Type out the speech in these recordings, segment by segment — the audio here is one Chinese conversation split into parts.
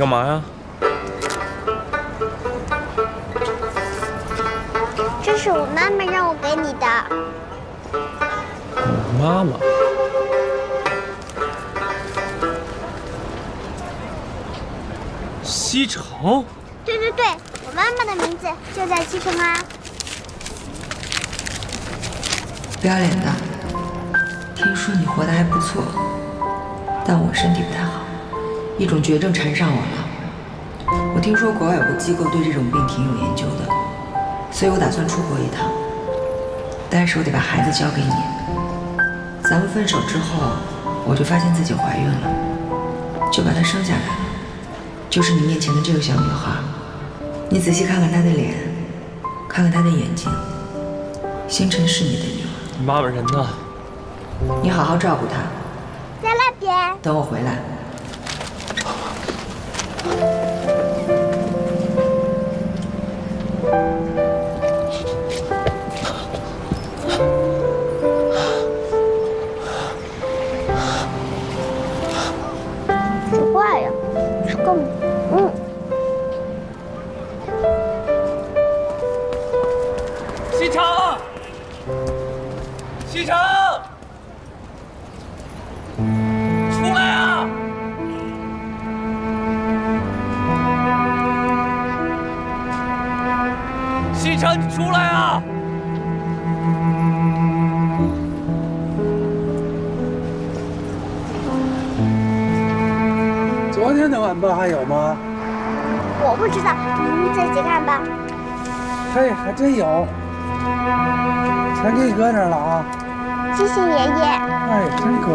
㗎買啊！这是我妈妈让我给你的。妈妈。西城。对对对，我妈妈的名字就在西城啊。不要脸的，听说你活得还不错，但我身体不太好。 一种绝症缠上我了，我听说国外有个机构对这种病挺有研究的，所以我打算出国一趟。但是我得把孩子交给你。咱们分手之后，我就发现自己怀孕了，就把她生下来了，就是你面前的这个小女孩。你仔细看看她的脸，看看她的眼睛。星辰是你的女儿。你妈妈人呢？你好好照顾她。在那边。等我回来。 真有，全给你搁那儿了啊！谢谢爷爷。哎，真乖。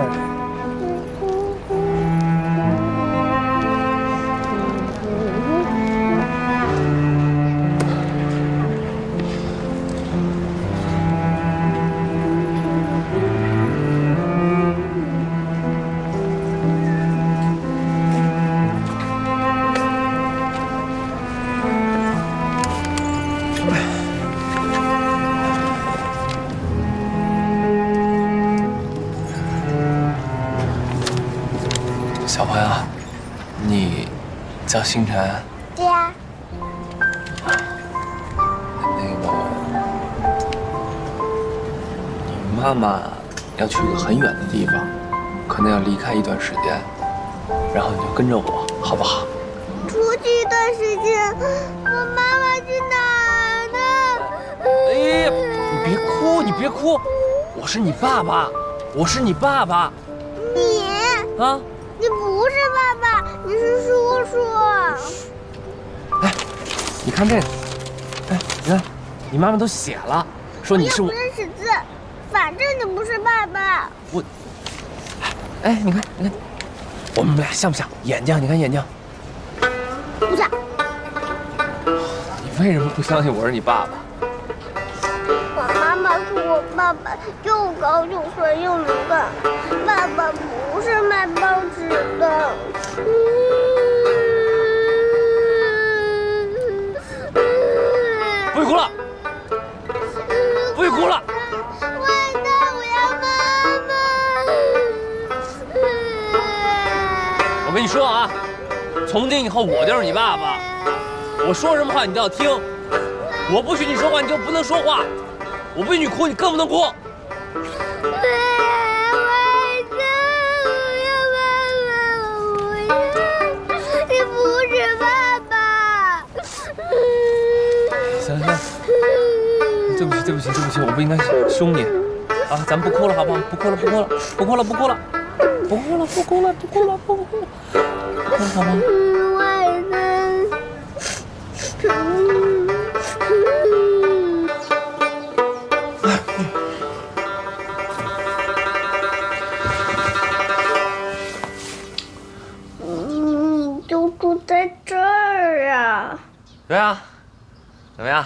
叫星辰。对呀。那个，你妈妈要去个很远的地方，可能要离开一段时间，然后你就跟着我，好不好？出去一段时间，我妈妈去哪儿呢？哎呀，你别哭，你别哭，我是你爸爸，我是你爸爸。你啊？你不是爸爸，你是叔。 哎，你看这个，哎，你看，你妈妈都写了，说你是我。我不认识字，反正你不是爸爸。我，哎，你看，你看，我们俩像不像眼睛？你看眼睛。不像。你为什么不相信我是你爸爸？我妈妈说我爸爸又高又帅又能干，爸爸不是卖报纸的。不许哭了！不许哭了！万达，我要妈妈！我跟你说啊，从今以后我就是你爸爸，我说什么话你都要听，我不许你说话你就不能说话，我不许你哭你更不能哭。 行行，对不起对不起对不起，我不应该凶你啊！咱们不哭了好不好？不哭了不哭了不哭了不哭了不哭了不哭了不哭了不哭了，好吗？外公，你就住在这儿啊？对啊。 怎么样？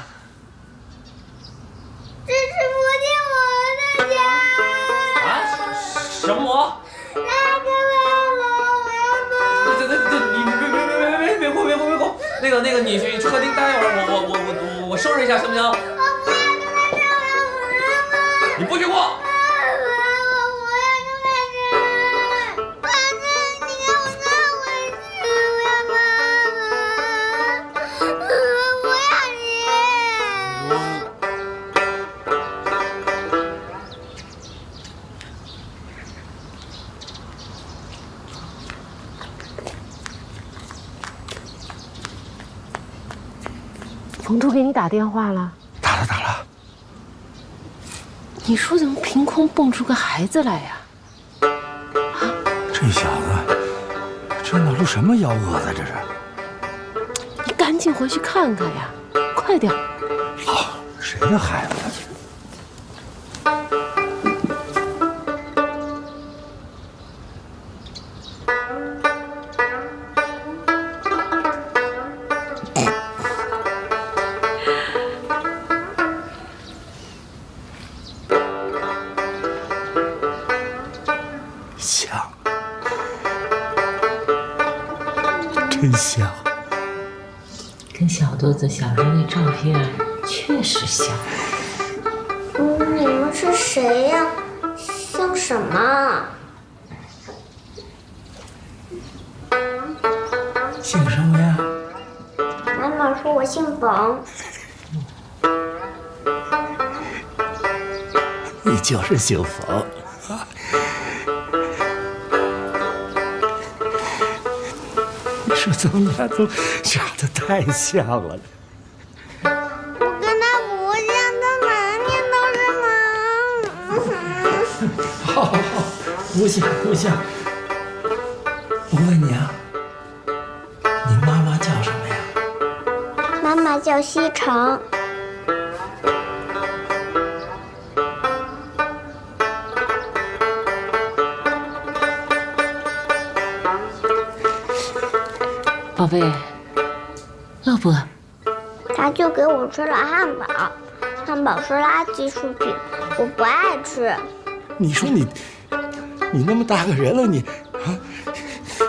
这是伏地魔的家。啊？什么魔？拉开我要妈。对，你别哭！那个，你去客厅待一会儿，我收拾一下，行不行？我不要跟他这样，我要妈妈。你不许哭！我不要跟他这样，爸爸，你给我带回去，我要妈妈。冯都给你打电话了？打了。你说怎么凭空蹦出个孩子来呀？啊！这小子，这是哪出什么幺蛾子？这是！你赶紧回去看看呀，快点！好，谁的孩子？ 小时候那照片确实像。你们是谁呀？像什么？姓什么呀？妈妈说我姓冯。你就是姓冯。你说咱们俩都长得太像了。 不像，我问你啊，你妈妈叫什么呀？妈妈叫西城。宝贝，饿不饿？他就给我吃了汉堡，汉堡是垃圾食品，我不爱吃。你说你。 你那么大个人了，你啊，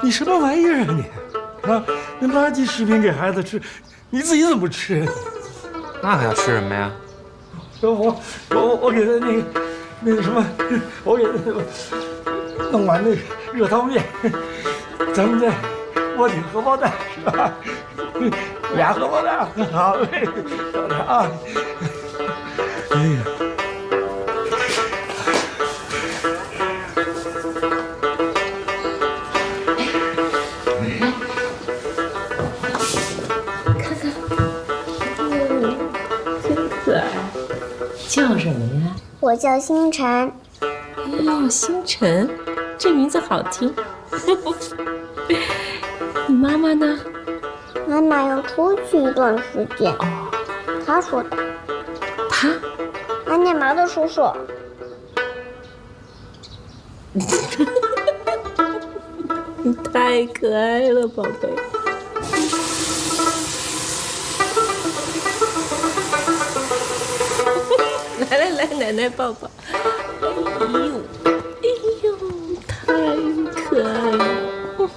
你什么玩意儿啊你？啊，那垃圾食品给孩子吃，你自己怎么吃？那还要吃什么呀？我给他那个什么，我给他弄碗那个热汤面，咱们家锅底荷包蛋是吧？俩荷包蛋，好嘞，好嘞啊！哎呀。 叫什么呀？我叫星辰。哦，星辰，这名字好听。你妈妈呢？妈妈要出去一段时间。哦，她说的。她？安建毛的叔叔。你太可爱了，宝贝。 来，奶奶抱抱。哎呦，太可爱了！我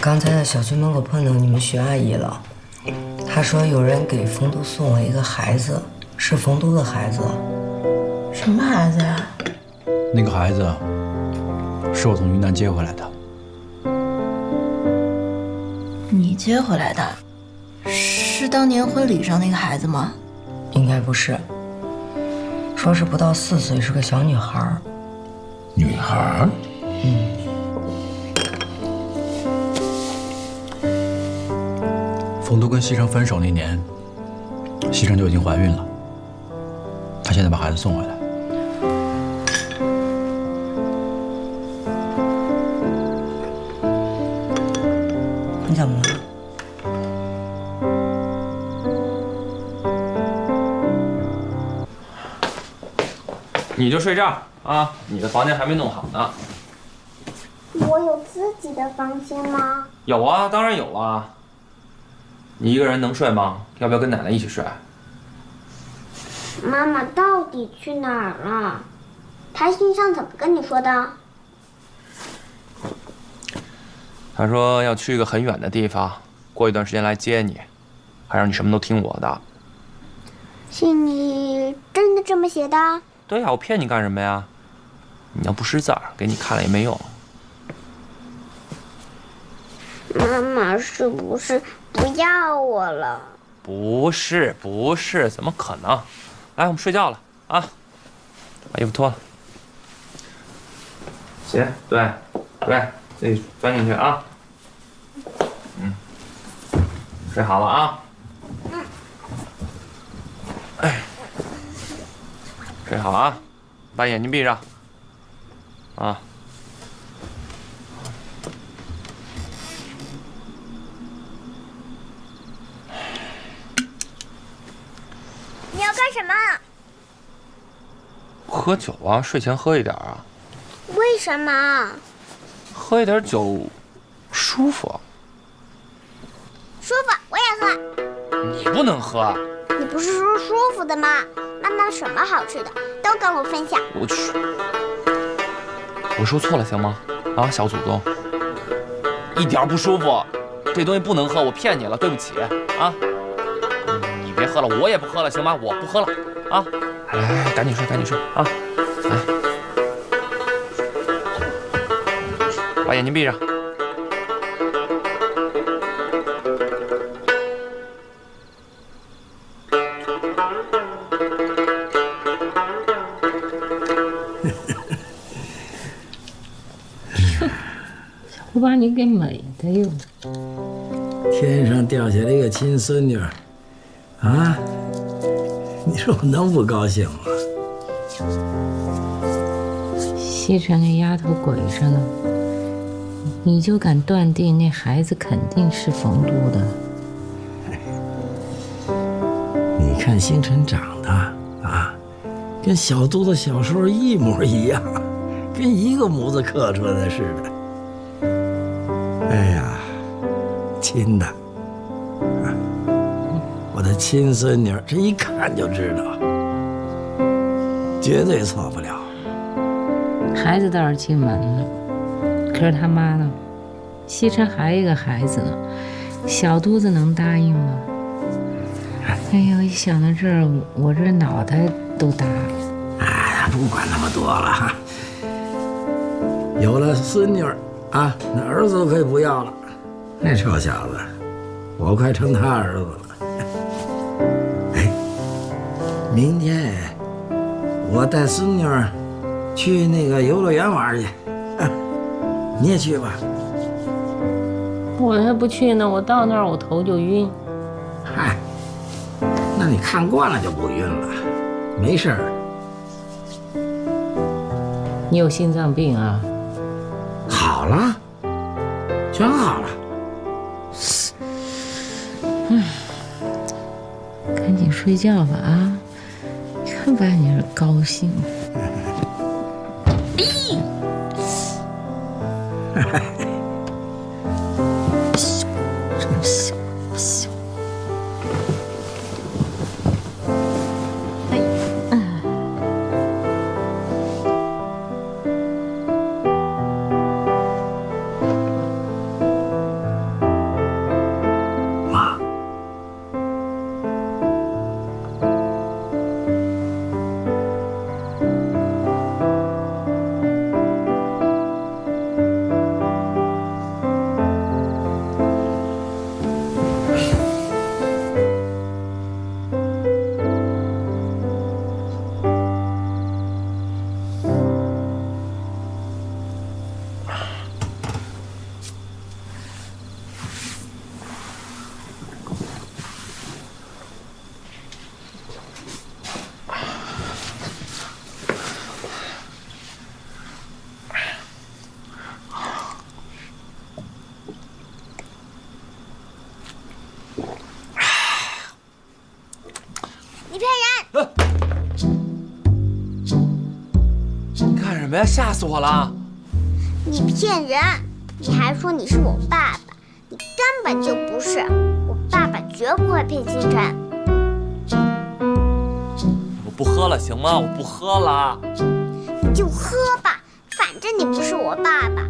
刚才在小区门口碰到你们徐阿姨了，她说有人给冯都送了一个孩子，是冯都的孩子。什么孩子呀？那个孩子是我从云南接回来的。 你接回来的，是当年婚礼上那个孩子吗？应该不是，说是不到4岁，是个小女孩。女孩？嗯。冯都跟西城分手那年，西城就已经怀孕了，她现在把孩子送回来。 怎么了？你就睡觉啊！你的房间还没弄好呢。我有自己的房间吗？有啊，当然有啊。你一个人能睡吗？要不要跟奶奶一起睡？妈妈到底去哪儿了？她信上怎么跟你说的？ 他说要去一个很远的地方，过一段时间来接你，还让你什么都听我的。信你真的这么写的？对呀，我骗你干什么呀？你要不识字儿，给你看了也没用。妈妈是不是不要我了？不是，怎么可能？来，我们睡觉了啊！把衣服脱了。行，对，对，自己钻进去啊。嗯，睡好了啊。嗯。哎，睡好啊，把眼睛闭上。啊。 喝酒啊，睡前喝一点啊。为什么？喝一点酒，舒服。舒服，我也喝。你不能喝。你不是说舒服的吗？妈妈什么好吃的都跟我分享。我去，我说错了行吗？啊，小祖宗，一点不舒服，这东西不能喝，我骗你了，对不起啊。你别喝了，我也不喝了，行吗？我不喝了啊。 来来来，赶紧睡，赶紧睡啊！来，把眼睛闭上。小胡把你给美的哟！天上掉下来一个亲孙女，啊！ 你说我能不高兴吗？西城那丫头鬼着呢，你就敢断定那孩子肯定是冯都的？你看星辰长得啊，跟小都的小时候一模一样，跟一个模子刻出来的似的。哎呀，亲的！ 我的亲孙女，这一看就知道，绝对错不了。孩子倒是进门了，可是他妈呢？西城还有一个孩子呢，小肚子能答应吗？哎呦，一想到这儿，我这脑袋都大了。哎，不管那么多了，有了孙女啊，那儿子都可以不要了。那臭小子，我快成他儿子了。 明天我带孙女去那个游乐园玩去，你也去吧。我才不去呢！我到那儿我头就晕。嗨，那你看惯了就不晕了，没事儿。你有心脏病啊？好了，全好了。嗯，赶紧睡觉吧啊！ 看把你是高兴，真小小，哎，妈。 哎，吓死我了！你骗人！你还说你是我爸爸，你根本就不是。我爸爸绝不会骗星辰。我不喝了，行吗？我不喝了。你就喝吧，反正你不是我爸爸。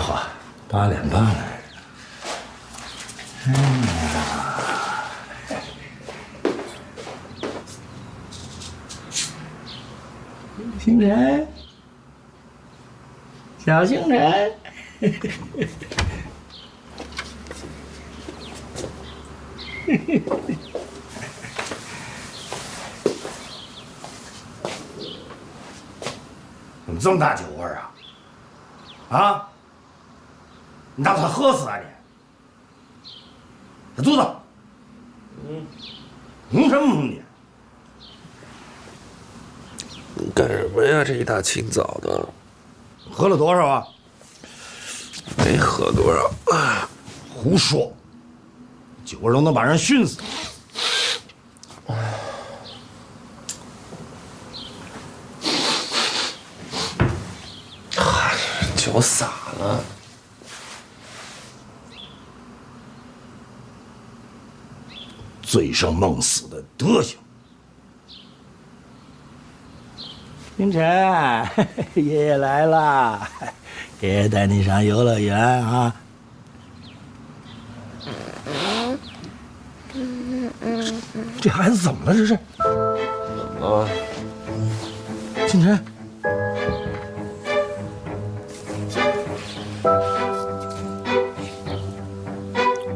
话，8点半来着。哎呀，星辰，小星辰。怎么这么大酒味啊？啊！你打算喝死啊你！小兔子，红什么红你？干什么呀？这一大清早的，喝了多少啊？没喝多少，胡说。 酒味都能把人熏死。嗨，酒洒了。醉生梦死的德行。星辰，爷爷来了，爷爷带你上游乐园啊。 这孩子怎么了？这是怎么了？星辰，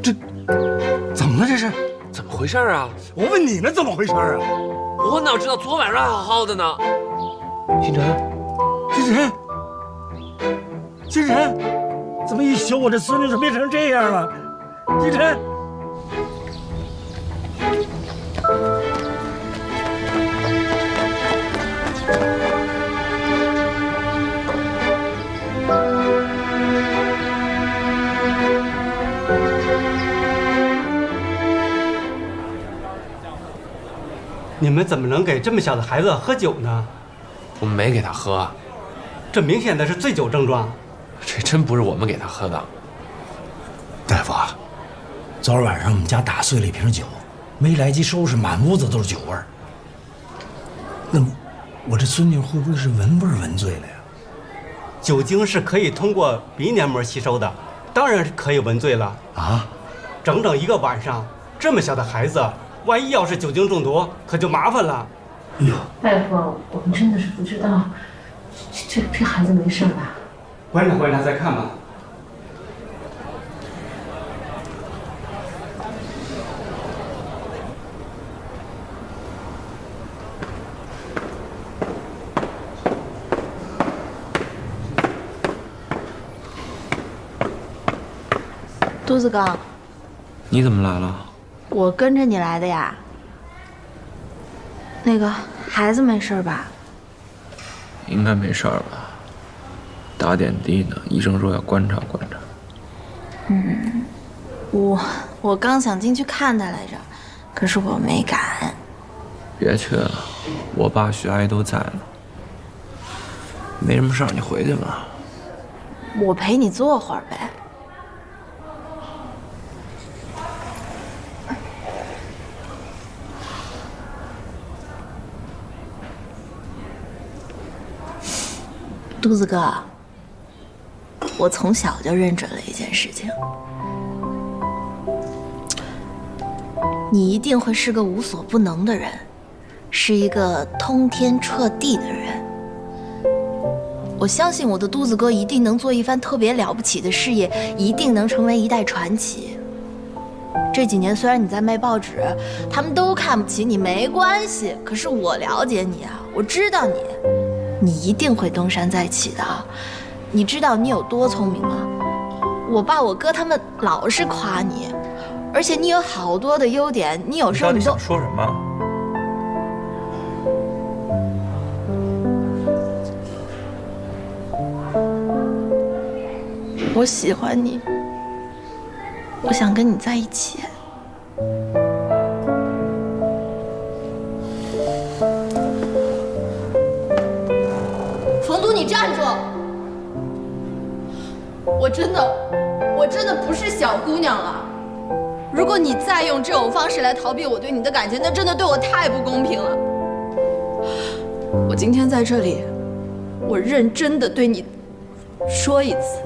这怎么了？这是怎么回事啊？我问你呢，怎么回事啊？我哪知道昨晚上还好好的呢？星辰，星辰，星辰，怎么一宿我这孙女就变成这样了？星辰。 你们怎么能给这么小的孩子喝酒呢？我们没给他喝，这明显的是醉酒症状。这真不是我们给他喝的。大夫啊，昨儿晚上我们家打碎了一瓶酒，没来及收拾，满屋子都是酒味儿。那我这孙女会不会是闻味儿闻醉了呀？酒精是可以通过鼻黏膜吸收的，当然是可以闻醉了啊！整整一个晚上，这么小的孩子。 万一要是酒精中毒，可就麻烦了。哎呦，大夫，我们真的是不知道，这孩子没事吧？观察观察再看吧。肚子哥，你怎么来了？ 我跟着你来的呀。那个孩子没事吧？应该没事吧？打点滴呢，医生说要观察观察。嗯，我刚想进去看他来着，可是我没敢。别去了，我爸、徐阿姨都在呢。没什么事儿，你回去吧。我陪你坐会儿呗。 肚子哥，我从小就认准了一件事情，你一定会是个无所不能的人，是一个通天彻地的人。我相信我的肚子哥一定能做一番特别了不起的事业，一定能成为一代传奇。这几年虽然你在卖报纸，他们都看不起你，没关系。可是我了解你啊，我知道你。 你一定会东山再起的，你知道你有多聪明吗？我爸、我哥他们老是夸你，而且你有好多的优点，你有时候你都……你说什么？我喜欢你，我想跟你在一起。 你站住！我真的不是小姑娘了。如果你再用这种方式来逃避我对你的感情，那真的对我太不公平了。我今天在这里，我认真的对你说一次，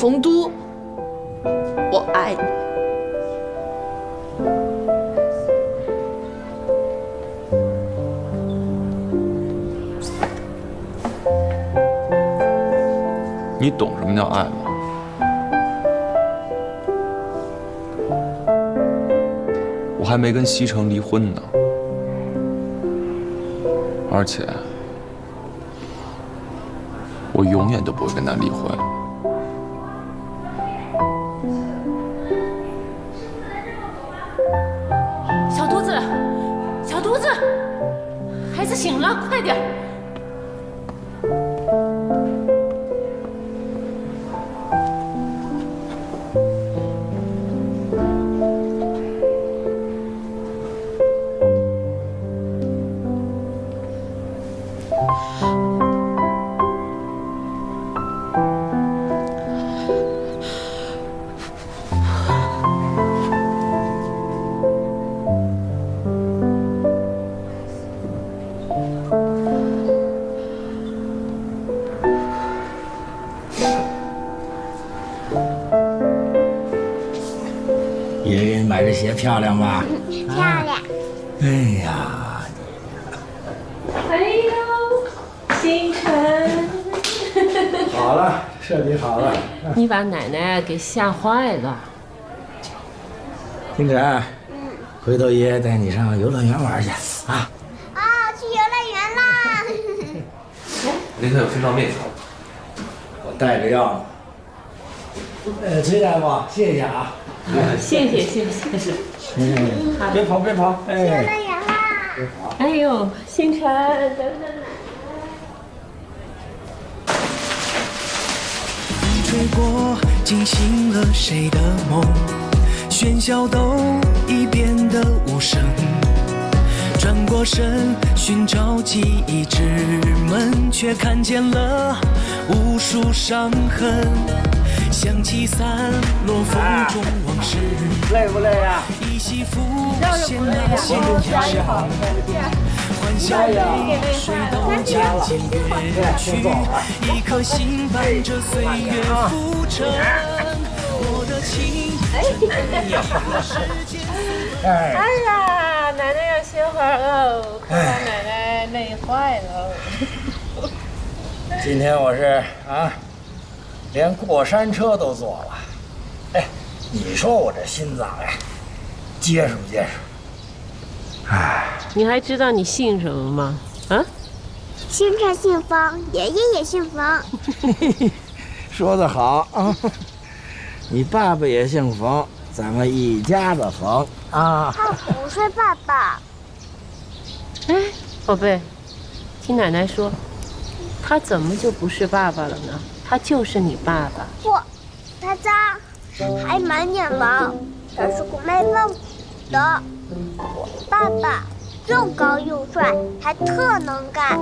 洪都，我爱你。 你懂什么叫爱吗？我还没跟西城离婚呢，而且我永远都不会跟他离婚。小犊子，小犊子，孩子醒了，快点！ 爷爷买这鞋漂亮吧？漂亮。哎呀，哎呦，星辰。好了，设计好了。你把奶奶给吓坏了。星辰，回头爷爷带你上游乐园玩去啊！啊，去游乐园啦！那天有心脏病，我带着药呢。崔大夫，谢谢啊。 谢谢，别跑别跑，哎，游乐园啦！哎呦，星辰，等。风吹过，惊醒了谁的梦？喧嚣都已变得无声。转过身，寻找记忆之门，却看见了无数伤痕。 想起散落风中往事，累不累啊？一夕浮现那些往事，欢笑泪水都渐渐远去，一颗心伴着岁月浮沉。我的情，哎呀，奶奶要歇会儿哦，看把奶奶累坏了。今天我是啊。 连过山车都坐了，哎，你说我这心脏呀，结实不结实？哎，你还知道你姓什么吗？啊？星辰姓冯，爷爷也姓冯。说得好啊！你爸爸也姓冯，咱们一家子冯啊。他不是爸爸。哎，宝贝，听奶奶说，他怎么就不是爸爸了呢？ 他就是你爸爸。不，他脏，还满眼毛，小树骨没弄的。我爸爸又高又帅，还特能干。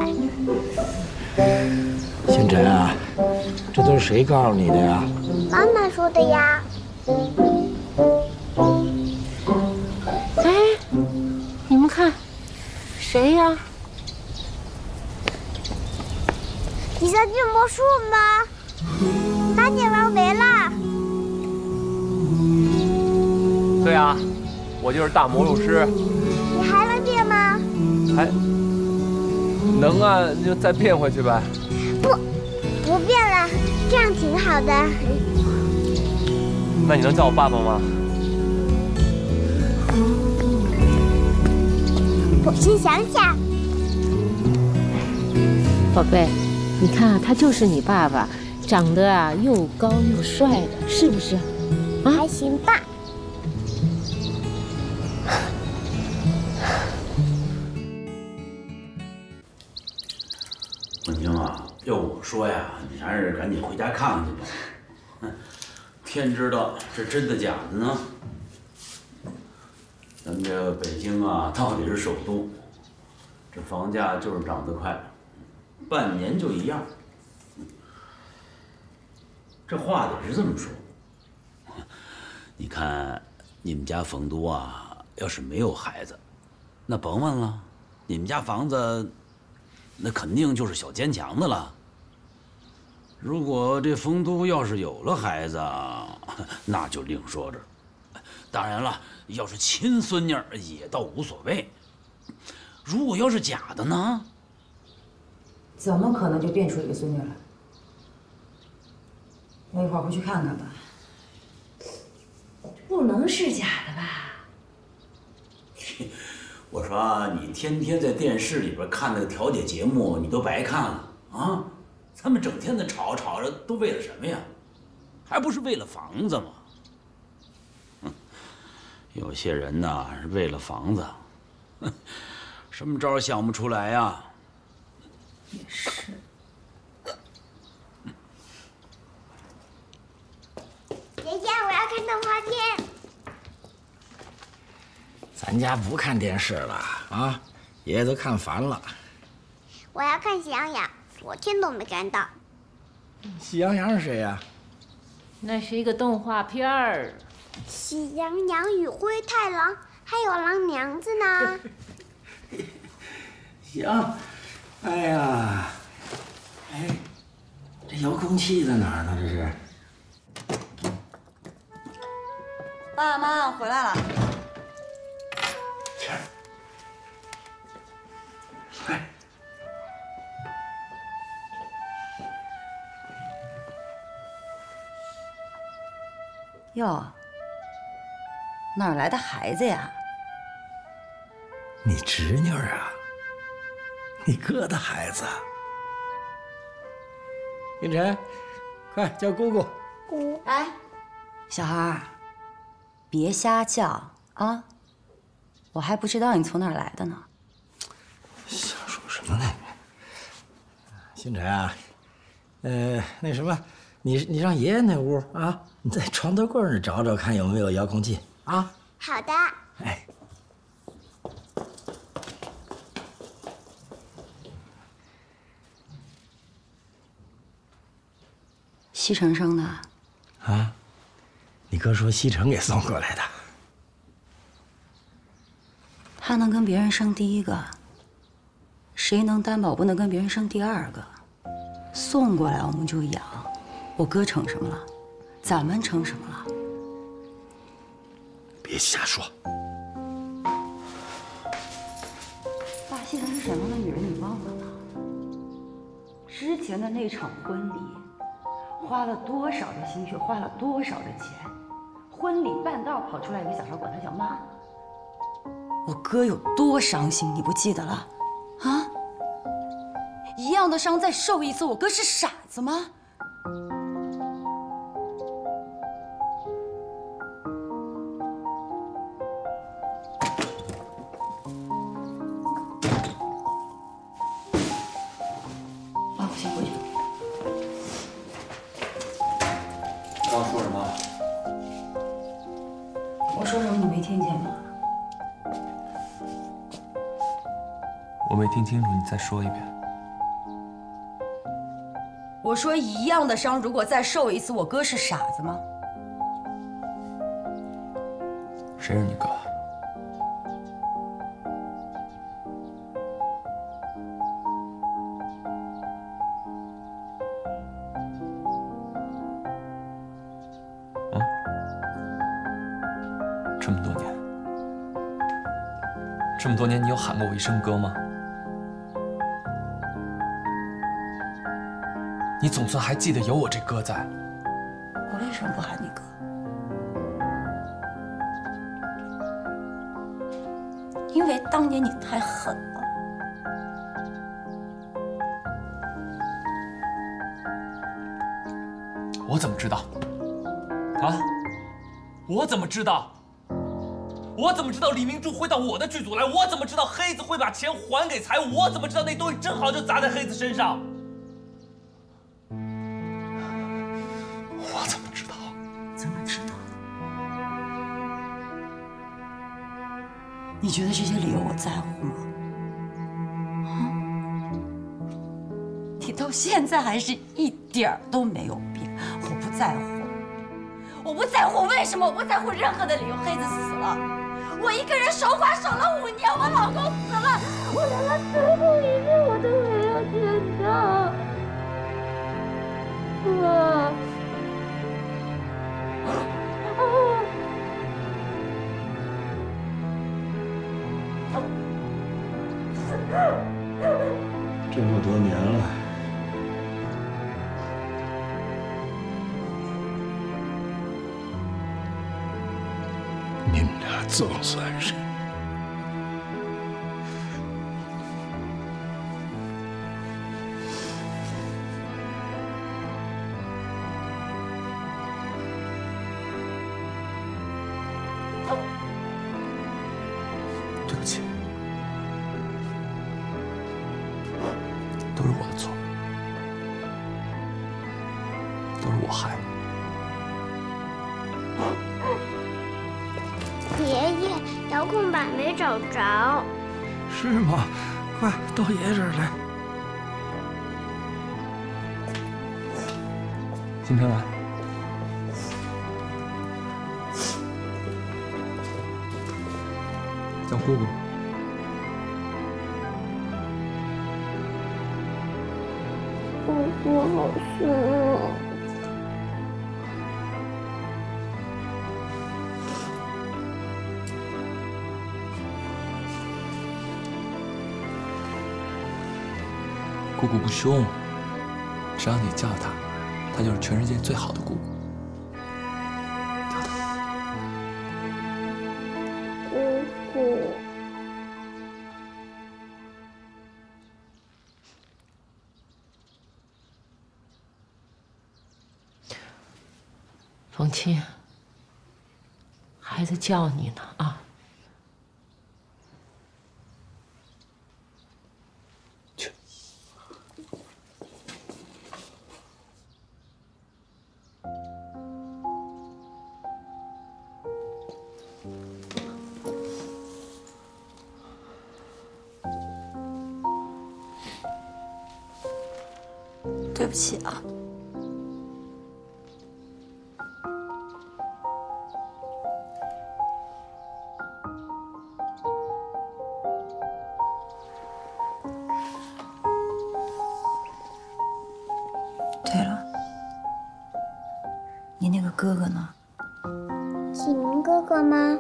星辰啊，这都是谁告诉你的呀？妈妈说的呀。哎，你们看，谁呀？你在变魔术吗？ 把你玩没了。对啊，我就是大魔术师。你还能变吗？还能啊，就再变回去呗。不变了，这样挺好的。那你能叫我爸爸吗？我先想想。宝贝，你看啊，他就是你爸爸。 长得啊又高又帅的，是不是？啊，还行吧。文清啊，要我说呀，你还是赶紧回家看看去吧。嗯，天知道是真的假的呢。咱们这北京啊，到底是首都，这房价就是涨得快，半年就一样。 这话得是这么说。你看，你们家冯都啊，要是没有孩子，那甭问了，你们家房子，那肯定就是小坚强的了。如果这丰都要是有了孩子，那就另说着。当然了，要是亲孙女也倒无所谓。如果要是假的呢？怎么可能就变出一个孙女来？我一会儿回去看看吧。不能是假的吧？我说你天天在电视里边看那个调解节目，你都白看了啊！他们整天的吵着，都为了什么呀？还不是为了房子吗？哼，有些人呐是为了房子，哼，什么招想不出来呀？也是。 姐姐，我要看动画片。咱家不看电视了啊，爷爷都看烦了。我要看喜羊羊，我天都没看到。喜羊羊是谁呀？那是一个动画片儿，《喜羊羊与灰太狼》，还有狼娘子呢。行，哎呀，哎，这遥控器在哪儿呢？这是。 爸妈，我回来了。谦儿，来。哟，哪儿来的孩子呀？你侄女啊，你哥的孩子。云晨，快叫姑姑。姑，哎，小孩。 别瞎叫啊！我还不知道你从哪儿来的呢。瞎说什么呢？星辰啊，那什么，你上爷爷那屋啊，你在床头柜那找找看有没有遥控器啊。好的。哎，西城生的。啊。 你哥说西城给送过来的，他能跟别人生第一个，谁能担保不能跟别人生第二个？送过来我们就养，我哥成什么了？咱们成什么了？别瞎说！爸，西城是什么个女人？你忘了吗？之前的那场婚礼，花了多少的心血，花了多少的钱。 婚礼半道跑出来一个小孩，管他叫妈。我哥有多伤心，你不记得了？啊，一样的伤再受一次，我哥是傻子吗？爸，我先回去。刚说什么？ 我说什么你没听见吗？我没听清楚，你再说一遍。我说一样的伤，如果再受一次，我哥是傻子吗？谁是你哥？啊？ 这么多年，你有喊过我一声哥吗？你总算还记得有我这哥在。我为什么不喊你哥？因为当年你太狠了。我怎么知道？啊？我怎么知道？ 我怎么知道李明珠会到我的剧组来？我怎么知道黑子会把钱还给财务？我怎么知道那东西正好就砸在黑子身上？我怎么知道？怎么知道？你觉得这些理由我在乎吗？啊？你到现在还是一点儿都没有变，我不在乎，我不在乎，为什么我不在乎任何的理由？黑子死了。 我一个人守寡守了5年，我老公死了，我连他最后一句我都没有见到。总算是。 金城兰，叫姑姑。我好酸哦！姑姑不凶，只要你叫她。 她就是全世界最好的姑姑。姑姑，冯青，孩子叫你呢啊！去。 对不起啊，对了，你那个哥哥呢？启明哥哥吗？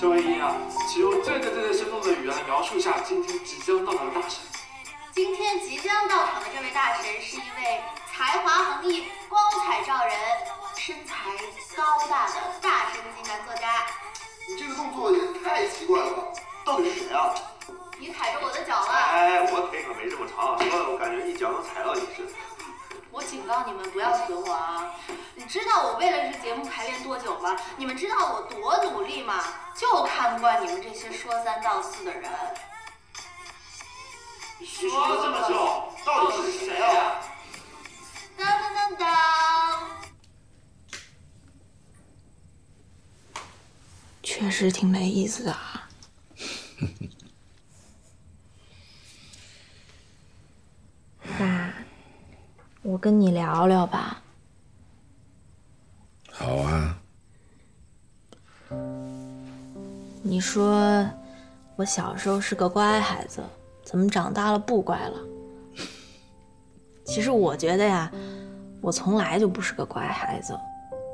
这位音啊，请用最生动的语言描述一下今天即将到场的大神。今天即将到场的这位大神是一位才华横溢、光彩照人、身材高大的大神级男作家。你这个动作也太奇怪了吧？到底是谁啊？你踩着我的脚了！哎，我腿可没这么长，说的我感觉一脚能踩到你似的。我警告你们不要损我啊！ 你知道我为了这节目排练多久吗？你们知道我多努力吗？就看不惯你们这些说三道四的人。说了这么久，到底是谁啊？当当当当！确实挺没意思的啊。爸，我跟你聊聊吧。 好啊，你说我小时候是个乖孩子，怎么长大了不乖了？其实我觉得呀，我从来就不是个乖孩子，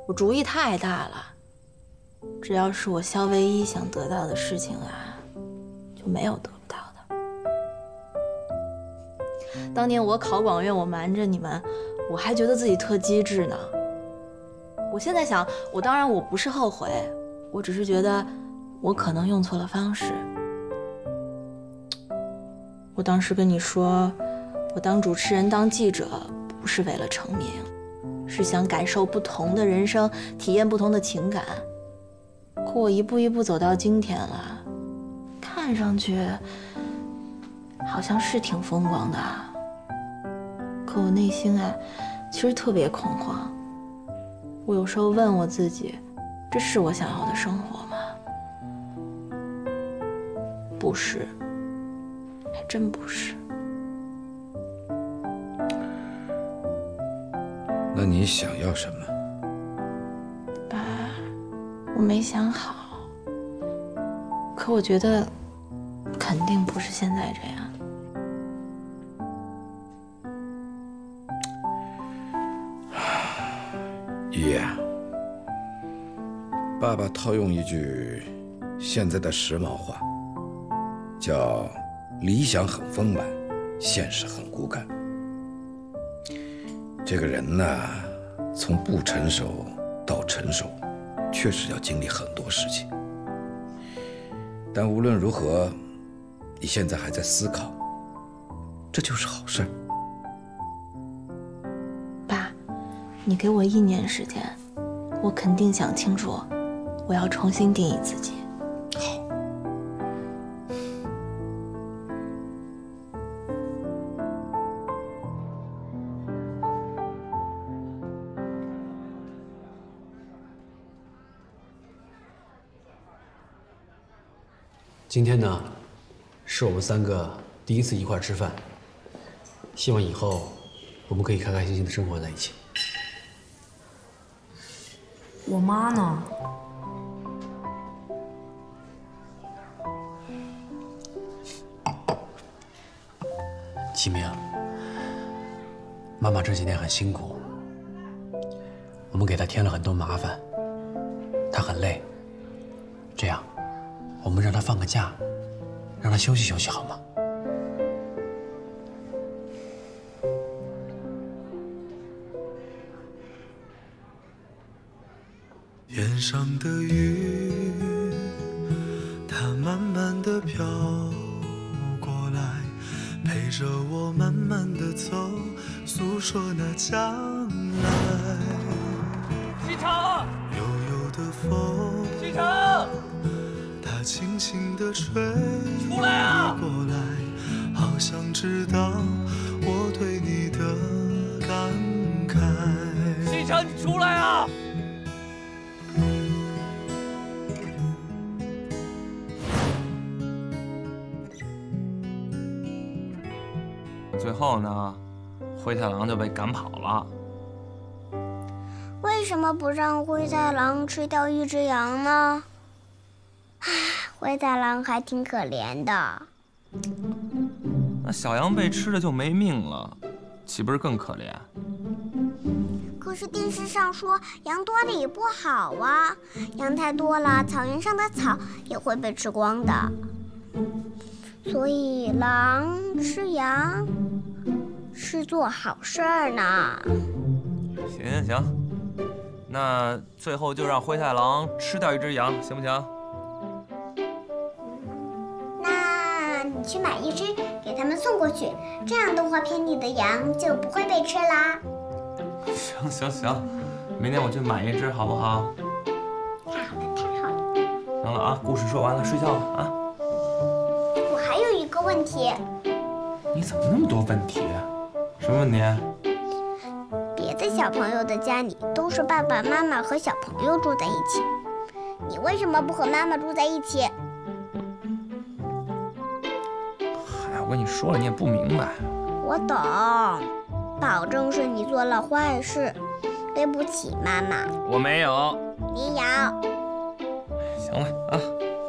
我主意太大了。只要是我肖唯一想得到的事情啊，就没有得不到的。当年我考广院，我瞒着你们，我还觉得自己特机智呢。 我现在想，当然我不是后悔，我只是觉得我可能用错了方式。我当时跟你说，我当主持人、当记者不是为了成名，是想感受不同的人生，体验不同的情感。可我一步一步走到今天了，看上去好像是挺风光的，可我内心啊，其实特别恐慌。 我有时候问我自己，这是我想要的生活吗？不是，还真不是。那你想要什么？爸，我没想好。可我觉得，肯定不是现在这样。 爷，爸爸套用一句现在的时髦话，叫“理想很丰满，现实很骨感。这个人呢，从不成熟到成熟，确实要经历很多事情。但无论如何，你现在还在思考，这就是好事儿。爸，你给我1年时间，我肯定想清楚，我要重新定义自己。好。 今天呢，是我们3个第一次一块吃饭。希望以后我们可以开开心心的生活在一起。我妈呢？启明，妈妈这几天很辛苦，我们给她添了很多麻烦，她很累。这样。 我们让他放个假，让他休息休息，好吗？天上的云，它慢慢的飘过来，陪着我慢慢的走，诉说那将来。西城，悠悠的风。西城。 轻轻地吹过来，好想知道我对你的感慨。西城，你出来啊！最后呢，灰太狼就被赶跑了。为什么不让灰太狼吃掉1只羊呢？ 灰太狼还挺可怜的，那小羊被吃了就没命了，岂不是更可怜？可是电视上说羊多了也不好啊，羊太多了，草原上的草也会被吃光的。所以狼吃羊是做好事儿呢。行行行，那最后就让灰太狼吃掉1只羊，行不行？ 去买1只给他们送过去，这样动画片里的羊就不会被吃啦。行行行，明天我去买1只，好不好？太好了，太好了。行了啊，故事说完了，睡觉吧啊。我还有一个问题。你怎么那么多问题啊？什么问题啊？别的小朋友的家里都是爸爸妈妈和小朋友住在一起，你为什么不和妈妈住在一起？ 我跟你说了，你也不明白。我懂，保证是你做了坏事，对不起妈妈。我没有。你有。行了啊，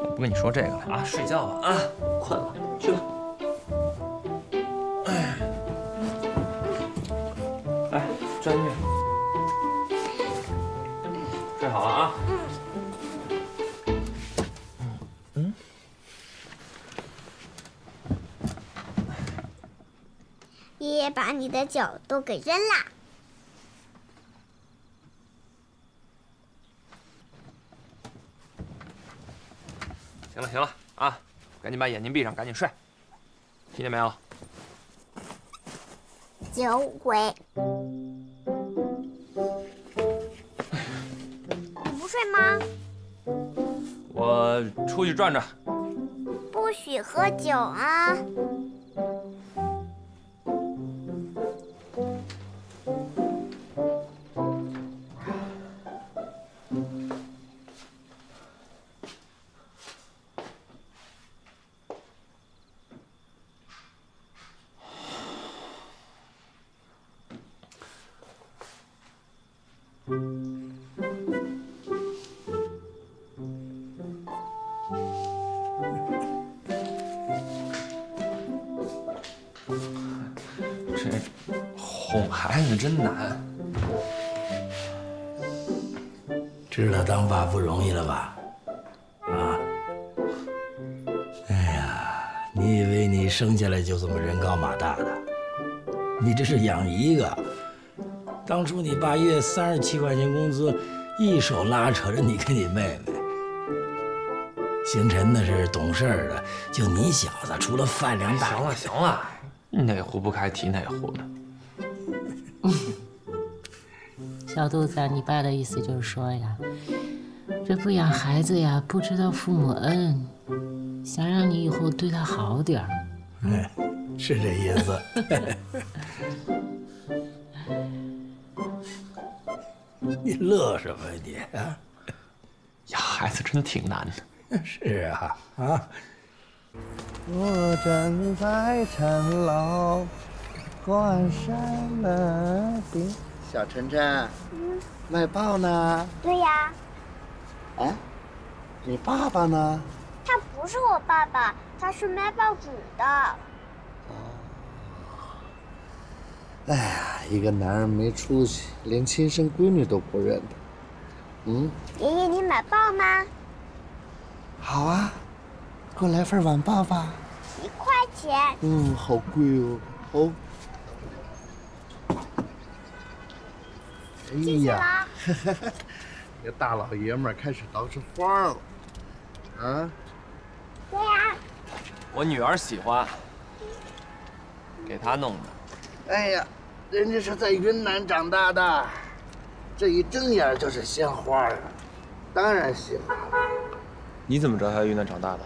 我不跟你说这个了啊，睡觉吧啊，困了，去吧。哎，专业，睡好了啊。 爷爷把你的酒都给扔了。行了行了啊，赶紧把眼睛闭上，赶紧睡。听见没有？酒鬼！你不睡吗？我出去转转。不许喝酒啊！ 孩子真难，知道当爸不容易了吧？啊！哎呀，你以为你你生下来就这么人高马大的，你这是养一个。当初你爸月37块钱工资，一手拉扯着你跟你妹妹。星辰那是懂事儿的，就你小子除了饭量大。行了行了，哪壶不开提哪壶的。小肚子，你爸的意思就是说呀，这不养孩子呀，不知道父母恩。 想让你以后对他好点儿，哎，是这意思。你乐什么呀你？啊，养孩子真挺难的。是啊，啊。我站在城楼关山那边。小晨晨，卖报呢？对呀。哎，你爸爸呢？ 他不是我爸爸，他是卖报纸的。哎呀，一个男人没出息，连亲生闺女都不认得。嗯，爷爷，你买报吗？好啊，给我来份晚报吧。1块钱。嗯，好贵哦。哦。哎呀，这大老爷们儿开始捯饬花了，啊？ 对呀，我女儿喜欢，给她弄的。哎呀，人家是在云南长大的，这一睁眼就是鲜花啊，当然喜欢了。你怎么知道她在云南长大的？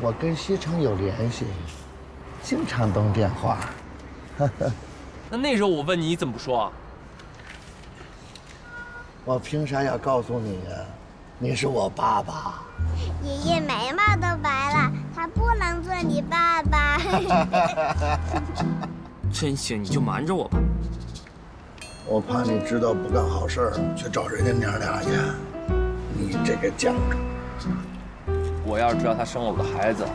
我跟西城有联系，经常通电话。那时候我问你，你怎么不说啊？我凭啥要告诉你呀？ 你是我爸爸，爷爷眉毛都白了，他不能做你爸爸。真行，你就瞒着我吧。我怕你知道不干好事儿，去找人家娘俩去。你这个犟着！我要是知道他生了我的孩子，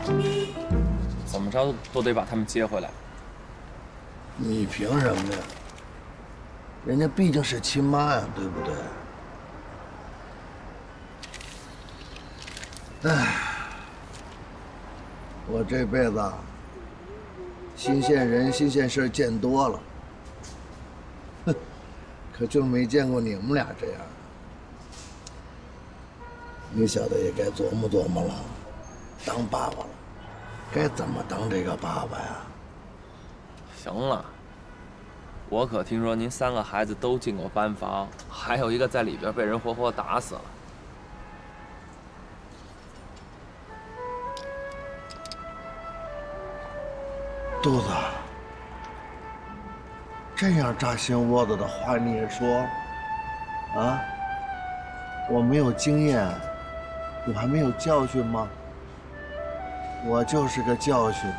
怎么着都得把他们接回来。你凭什么呀？人家毕竟是亲妈呀，对不对？ 哎，我这辈子新鲜人、新鲜事见多了，哼，可就没见过你们俩这样。你小子也该琢磨琢磨了，当爸爸了，该怎么当这个爸爸呀？行了，我可听说您3个孩子都进过班房，还有一个在里边被人活活打死了。 肚子，这样扎心窝子的话你也说？啊，我没有经验，我还没有教训吗？我就是个教训，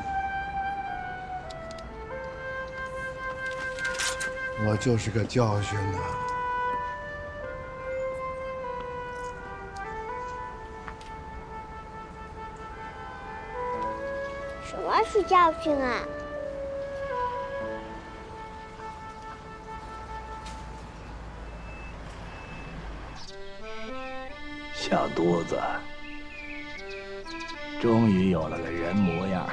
我就是个教训啊！什么是教训啊？ 小肚子，终于有了个人模样。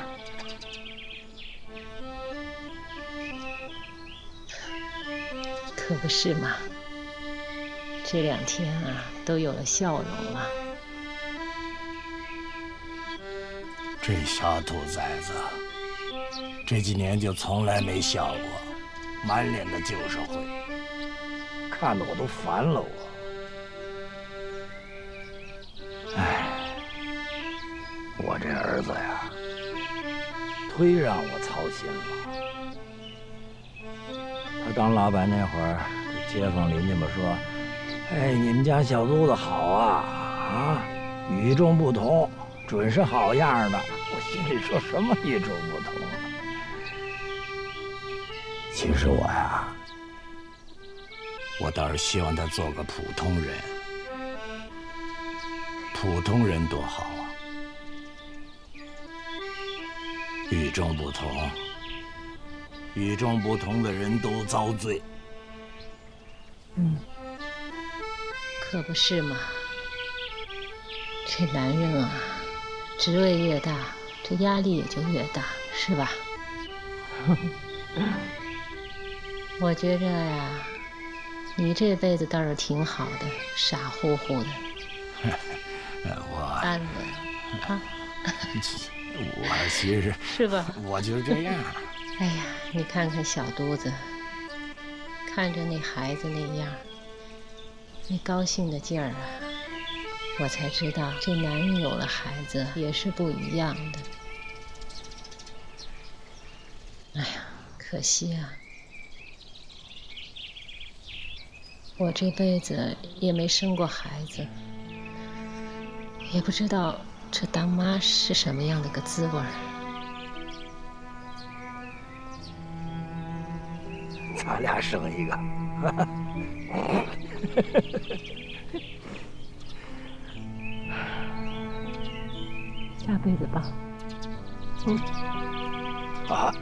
可不是嘛，这2天啊，都有了笑容了。这小兔崽子，这几年就从来没笑过，满脸的就是灰，看得我都烦了我。 哎，我这儿子呀，忒让我操心了。他当老板那会儿，街坊邻居们说：“哎，你们家小肚子好啊，啊，与众不同，准是好样的。”我心里说什么与众不同啊？其实我呀，我倒是希望他做个普通人。 普通人多好啊，与众不同。与众不同的人都遭罪。嗯，可不是嘛。这男人啊，职位越大，这压力也就越大，是吧？我觉着呀，你这辈子倒是挺好的，傻乎乎的。我安稳啊。我其实是吧？我就是这样。哎呀，你看看小肚子，看着那孩子那样，那高兴的劲儿啊！ 我才知道，这男人有了孩子也是不一样的。哎呀，可惜啊！我这辈子也没生过孩子，也不知道这当妈是什么样的个滋味儿。咱俩生一个。下辈子吧，嗯，好，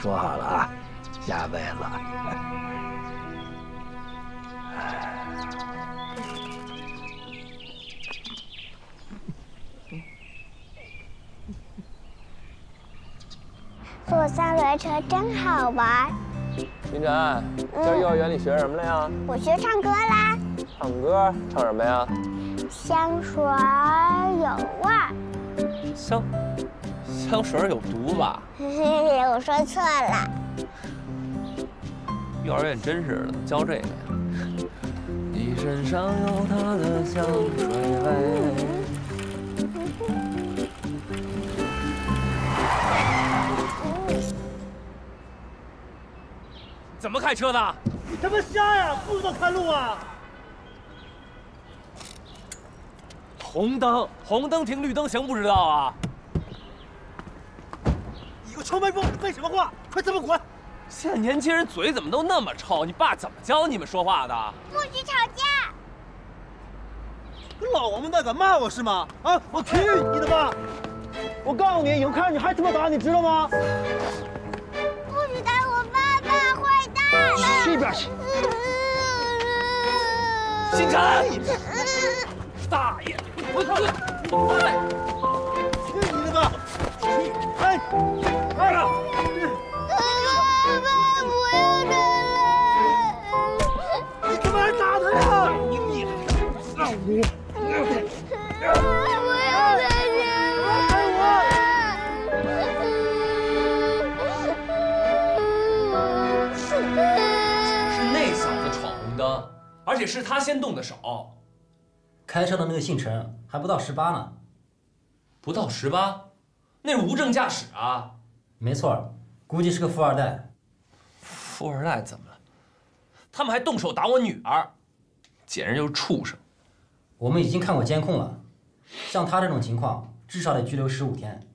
说好了啊，下辈子。坐三轮车真好玩。云晨，在幼儿园里学什么了呀？我学唱歌啦。唱歌？唱什么呀？香水有味儿。 香水有毒吧？我说错了。幼儿园真是的，教这个呀。你身上有她的香水味。怎么开车的？你他妈瞎呀！不知道看路啊！ 红灯停，绿灯行，不知道啊！你个臭卖部，废什么话？快他妈滚！现在年轻人嘴怎么都那么臭？你爸怎么教你们说话的？不许吵架！你老王八蛋敢骂我是吗？啊！我去你的吧！我告诉你，以后看着你还他妈打，你知道吗？不许打我爸爸，坏蛋！去边去！星辰。 大爷，我滚！去你的吧！哎，哎呀！爸爸，我要打他！你干嘛打他呀？你，让我！我要打他！是那小子闯红灯，而且是他先动的手。 开车的那个姓陈还不到18呢，不到18，那是无证驾驶啊！没错，估计是个富二代。富二代怎么了？他们还动手打我女儿，简直就是畜生！我们已经看过监控了，像他这种情况至少得拘留15天。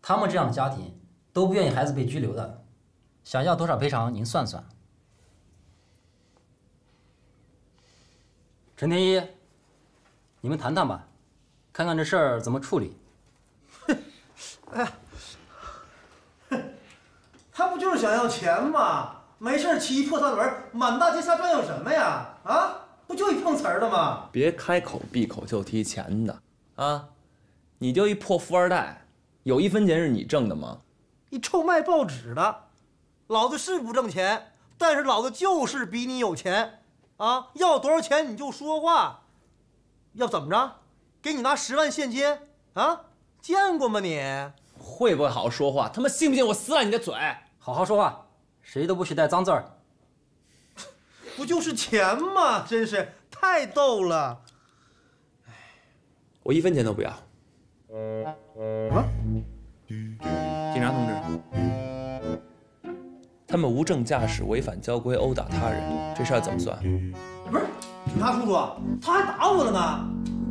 他们这样的家庭都不愿意孩子被拘留的，想要多少赔偿？您算算。陈天一。 你们谈谈吧，看看这事儿怎么处理。哎，他不就是想要钱吗？没事骑一破三轮，满大街瞎转悠什么呀？啊，不就一碰瓷儿的吗？别开口闭口就提钱的啊！你就一破富二代，有1分钱是你挣的吗？你臭卖报纸的，老子是不挣钱，但是老子就是比你有钱啊！要多少钱你就说话。 要怎么着？给你拿10万现金啊？见过吗你？会不会好好说话？他妈信不信我撕烂你的嘴？好好说话，谁都不许带脏字儿。不就是钱吗？真是太逗了。哎，我1分钱都不要。什么？警察同志，他们无证驾驶、违反交规、殴打他人，这事儿怎么算？不是。 警察叔叔，他还打我了呢！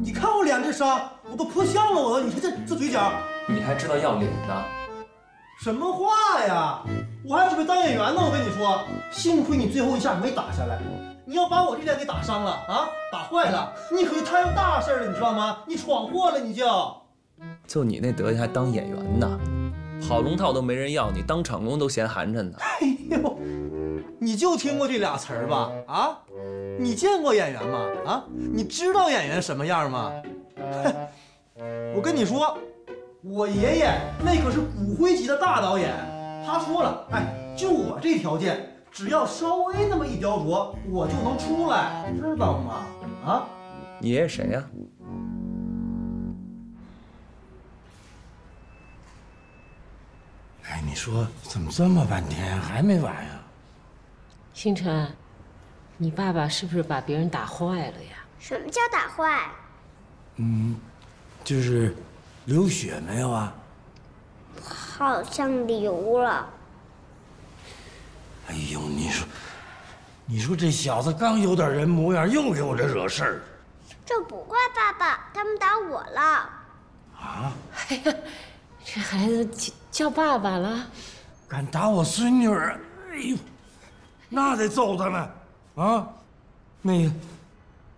你看我脸这伤，我都破相了，我你看这嘴角，你还知道要脸呢？什么话呀！我还准备当演员呢，我跟你说，幸亏你最后一下没打下来，你要把我这脸给打伤了啊，打坏了，你可就摊上大事了，你知道吗？你闯祸了，你就你那德行还当演员呢，跑龙套都没人要你，当场工都嫌寒碜呢。哎呦！ 你就听过这俩词儿吧？啊，你见过演员吗？啊，你知道演员什么样吗？我跟你说，我爷爷那可是骨灰级的大导演，他说了，哎，就我这条件，只要稍微那么一雕琢，我就能出来，知道吗？啊？你爷爷谁呀？ 哎，你说怎么这么半天还没完呀？星辰，你爸爸是不是把别人打坏了呀？什么叫打坏？嗯，就是流血没有啊？好像流了。哎呦，你说这小子刚有点人模样，又给我这惹事儿。这不怪爸爸，他们打我了。啊？哎呀，这孩子。 叫爸爸了，敢打我孙女儿，哎呦，那得揍他们啊！那个，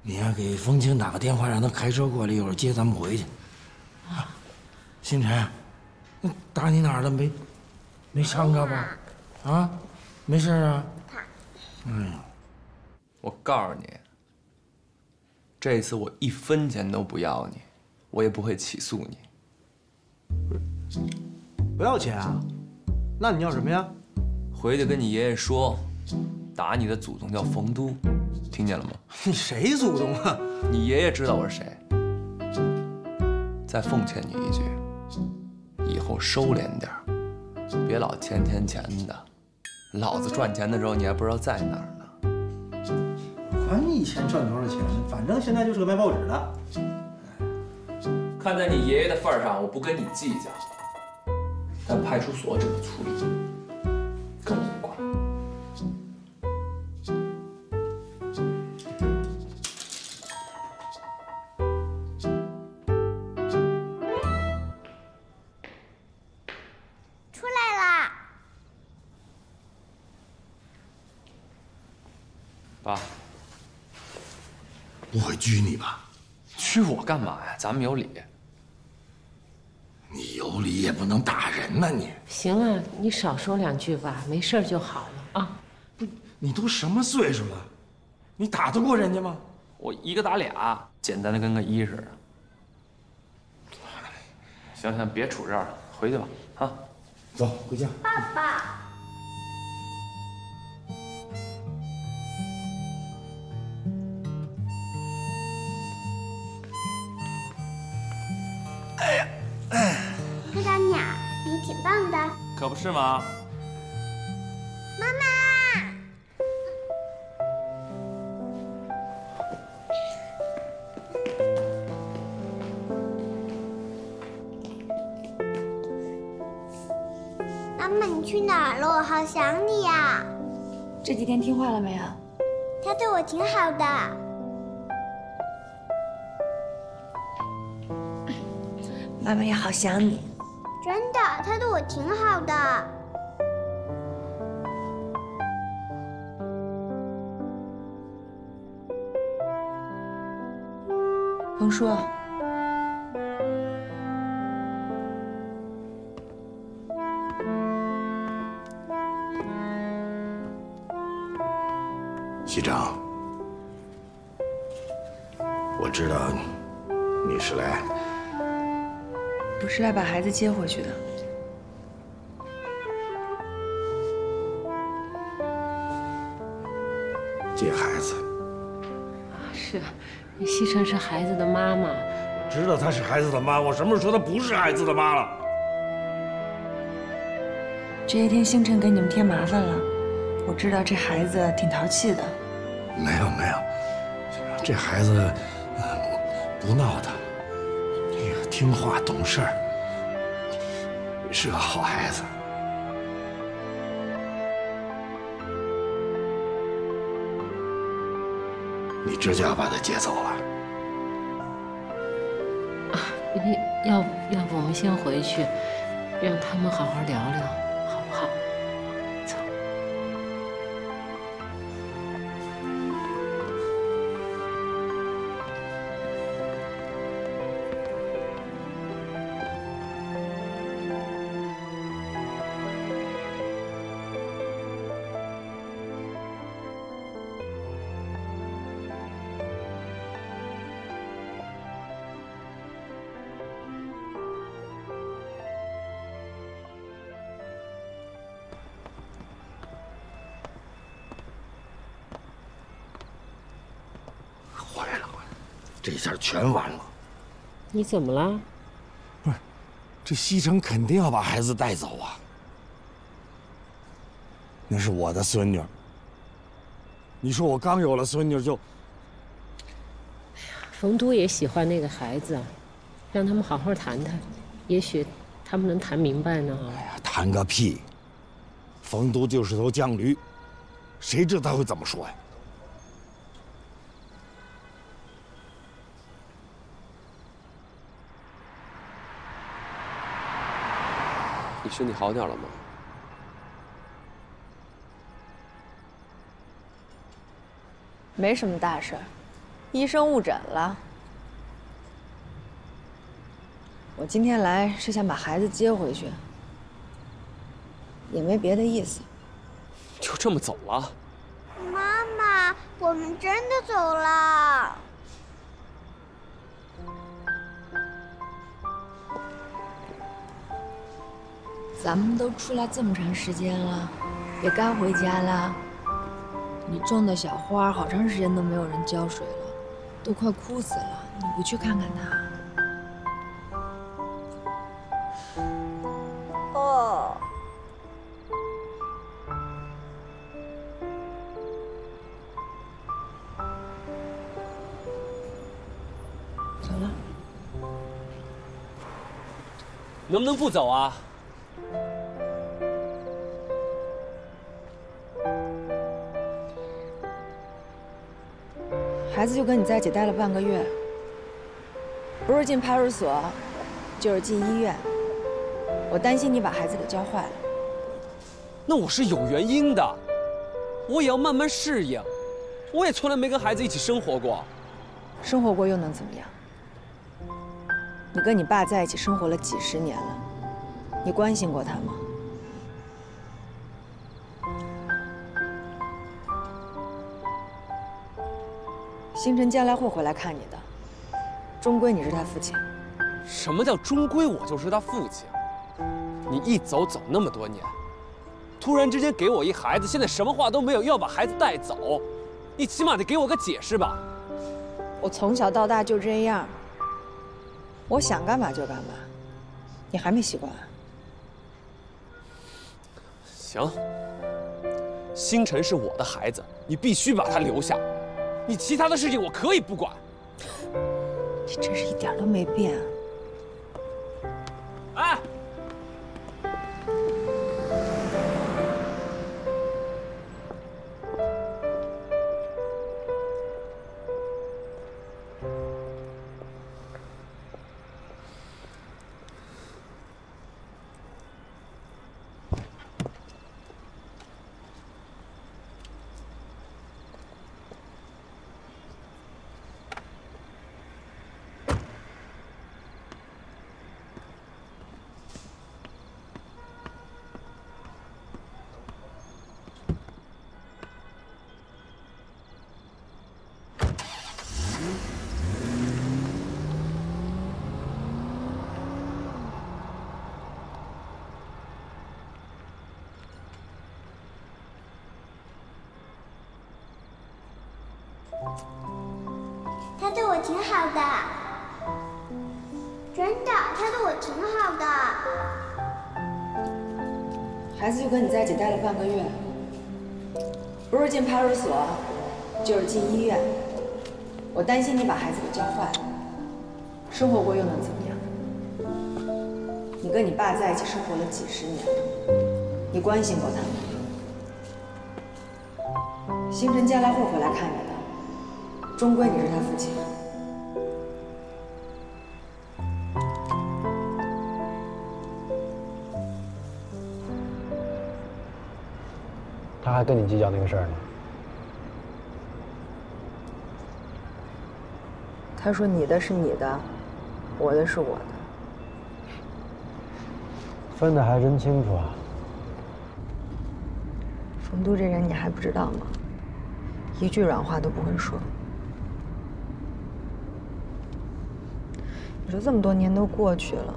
你呀给冯清打个电话，让他开车过来，一会儿接咱们回去。啊，星辰，那打你哪儿了？没伤着吧？啊，没事啊。哎呀，我告诉你，这次我一分钱都不要你，我也不会起诉你。不是。 不要钱啊？那你要什么呀？回去跟你爷爷说，打你的祖宗叫冯都，听见了吗？你谁祖宗啊？你爷爷知道我是谁。再奉劝你一句，以后收敛点儿，别老钱的。老子赚钱的时候你还不知道在哪儿呢。管你以前赚多少钱，反正现在就是个卖报纸的。看在你爷爷的份上，我不跟你计较。 但派出所怎么处理，跟我无关。出来啦！爸，我会拘你吧？拘我干嘛呀？咱们有理。 你有理也不能打人呐！你行啊，你少说两句吧，没事就好了啊。不，你都什么岁数了，你打得过人家吗？我一个打俩，简单的跟个一似的。行行，别杵这儿了，回去吧啊！走，回家。爸爸。 挺棒的，可不是吗？妈妈，妈妈，你去哪儿了？我好想你呀！这几天听话了没啊？他对我挺好的。妈妈也好想你。 真的，他对我挺好的。冯叔，西长，我知道你是来。 我是来把孩子接回去的。接孩子？啊，是，西城是孩子的妈妈。知道她是孩子的妈，我什么时候说她不是孩子的妈了？这些天星辰给你们添麻烦了，我知道这孩子挺淘气的。没有没有，这孩子不闹腾。 听话懂事儿，是个好孩子。你这就要把他接走了？啊，要不我们先回去，让他们好好聊聊，好不好？走。这下全完了。你怎么了？不是，这西城肯定要把孩子带走啊。那是我的孙女。你说我刚有了孙女就……哎呀，冯都也喜欢那个孩子，让他们好好谈谈，也许他们能谈明白呢。哎呀，谈个屁！冯都就是头犟驴，谁知道他会怎么说呀？ 你身体好点了吗？没什么大事，医生误诊了。我今天来是想把孩子接回去，也没别的意思。就这么走了？妈妈，我们真的走了。 咱们都出来这么长时间了，也该回家啦。你种的小花好长时间都没有人浇水了，都快枯死了。你不去看看它？哦。走了。能不能不走啊？ 孩子就跟你在一起待了半个月，不是进派出所，就是进医院。我担心你把孩子给教坏了。那我是有原因的，我也要慢慢适应。我也从来没跟孩子一起生活过，生活过又能怎么样？你跟你爸在一起生活了几十年了，你关心过他吗？ 星辰将来会回来看你的，终归你是他父亲。什么叫终归我就是他父亲？你一走走那么多年，突然之间给我一孩子，现在什么话都没有，要把孩子带走，你起码得给我个解释吧。我从小到大就这样，我想干嘛就干嘛，你还没习惯啊？行，星辰是我的孩子，你必须把他留下。 你其他的事情我可以不管，你真是一点都没变啊！哎，他对我挺好的，真的，他对我挺好的。孩子就跟你在一起待了半个月，不是进派出所，就是进医院。我担心你把孩子给教坏了，生活过又能怎么样？你跟你爸在一起生活了几十年了，你关心过他吗？星辰将来会回来看你的。 终归你是他父亲。他还跟你计较那个事儿呢？他说：“你的是你的，我的是我的。”分得还真清楚啊！冯都这人你还不知道吗？一句软话都不会说。 你说这么多年都过去了，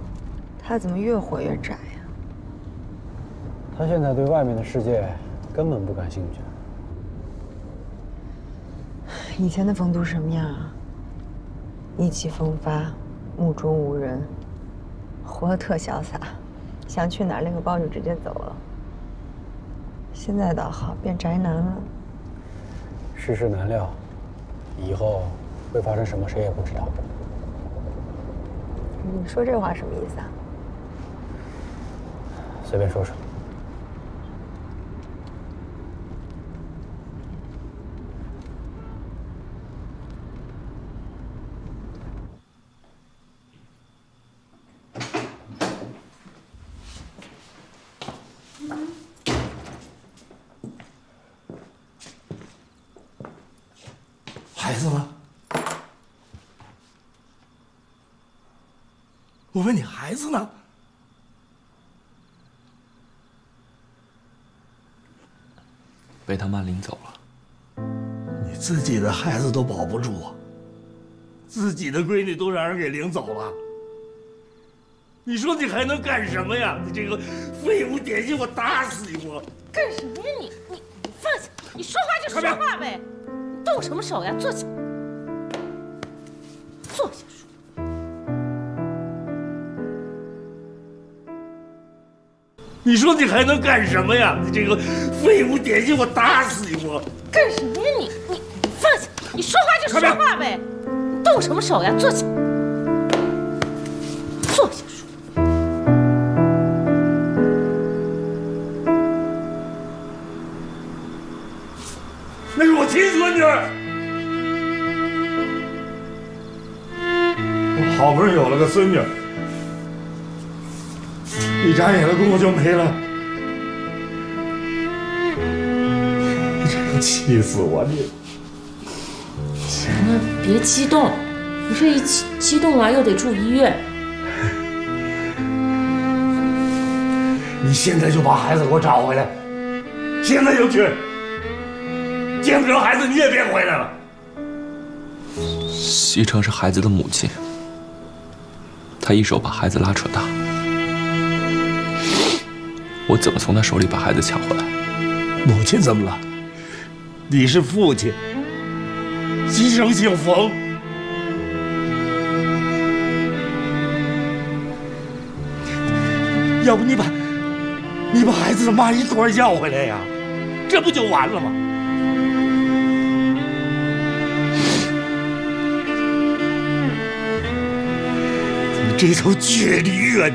他怎么越活越窄呀？他现在对外面的世界根本不感兴趣。以前的冯都什么样啊？意气风发，目中无人，活得特潇洒，想去哪儿拎个包就直接走了。现在倒好，变宅男了。世事难料，以后会发生什么谁也不知道。你说这话什么意思啊？随便说说。 我问你孩子呢？被他妈领走了。你自己的孩子都保不住，自己的闺女都让人给领走了，你说你还能干什么呀？你这个废物点心，我打死你！我干什么呀？你放下！你说话就说话呗，你动什么手呀？坐下，坐下。 你说你还能干什么呀？你这个废物点心，我打死你！我干什么呀？你放下！你说话就说话呗，你动什么手呀？坐下，坐下说。那是我亲生女儿，我好不容易有了个孙女。 一眨眼的功夫就没了，真气死我了！行了，别激动，你这一激动完又得住医院。你现在就把孩子给我找回来，现在就去！见不着孩子你也别回来了。西城是孩子的母亲，她一手把孩子拉扯大。 我怎么从他手里把孩子抢回来？母亲怎么了？你是父亲。西城姓冯，要不你把孩子的妈一块要回来呀？这不就完了吗？你这头倔驴啊！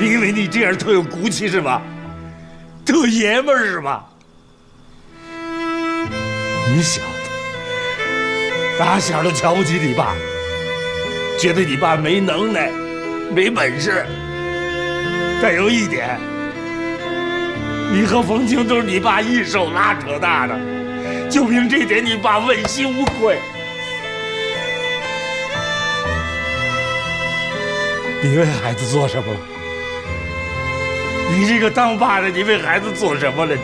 你以为你这样特有骨气是吧？特爷们儿是吧？你小子打小就瞧不起你爸，觉得你爸没能耐、没本事。但有一点，你和冯清都是你爸一手拉扯大的，就凭这点，你爸问心无愧。你为孩子做什么了？ 你这个当爸的，你为孩子做什么了？你，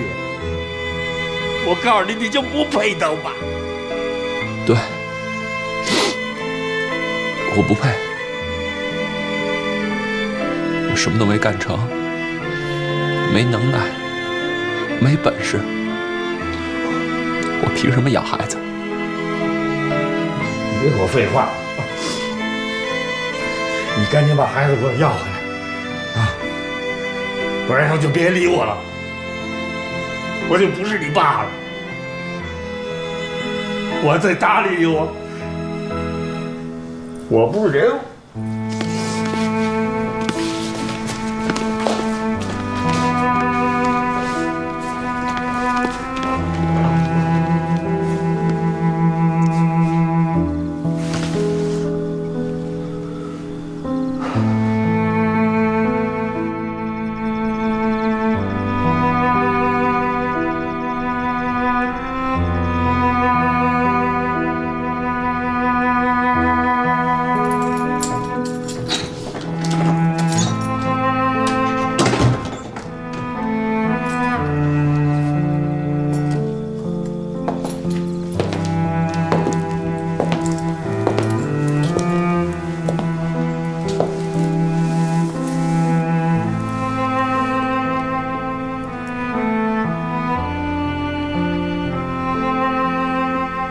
我告诉你，你就不配当爸。对，我不配，我什么都没干成，没能耐，没本事，我凭什么养孩子？你别跟我废话，你赶紧把孩子给我要回来。 不然后就别理我了，我就不是你爸了。我再搭理你，我不是人。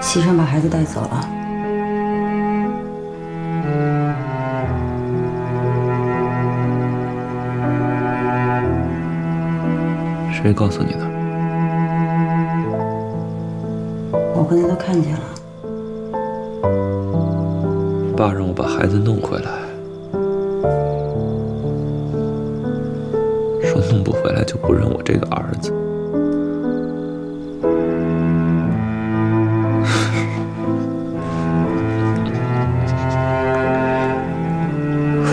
齐晨把孩子带走了。谁告诉你的？我回来都看见了。 爸让我把孩子弄回来，说弄不回来就不认我这个儿子。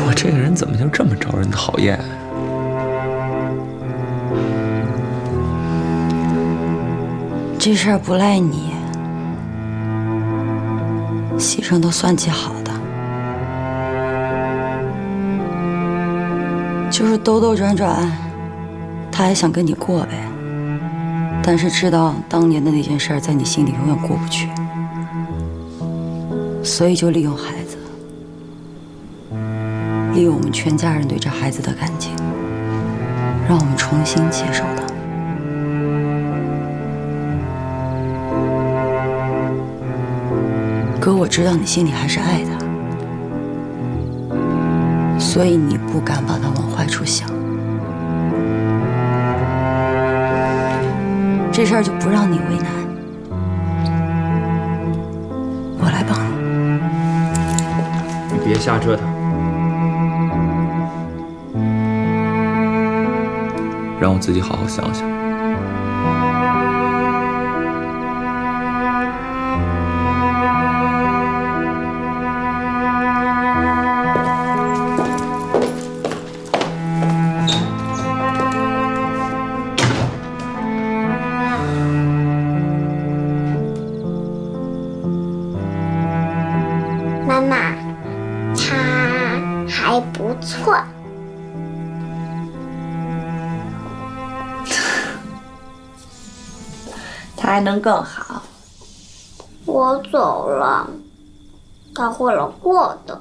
我这个人怎么就这么招人讨厌？这事儿不赖你，西城都算计好。 就是兜兜转转，他还想跟你过呗，但是知道当年的那件事在你心里永远过不去，所以就利用孩子，利用我们全家人对这孩子的感情，让我们重新接受他。可我知道你心里还是爱他。 所以你不敢把它往坏处想，这事儿就不让你为难，我来帮你。你别瞎折腾，让我自己好好想想。还能更好。我走了，他会来过的。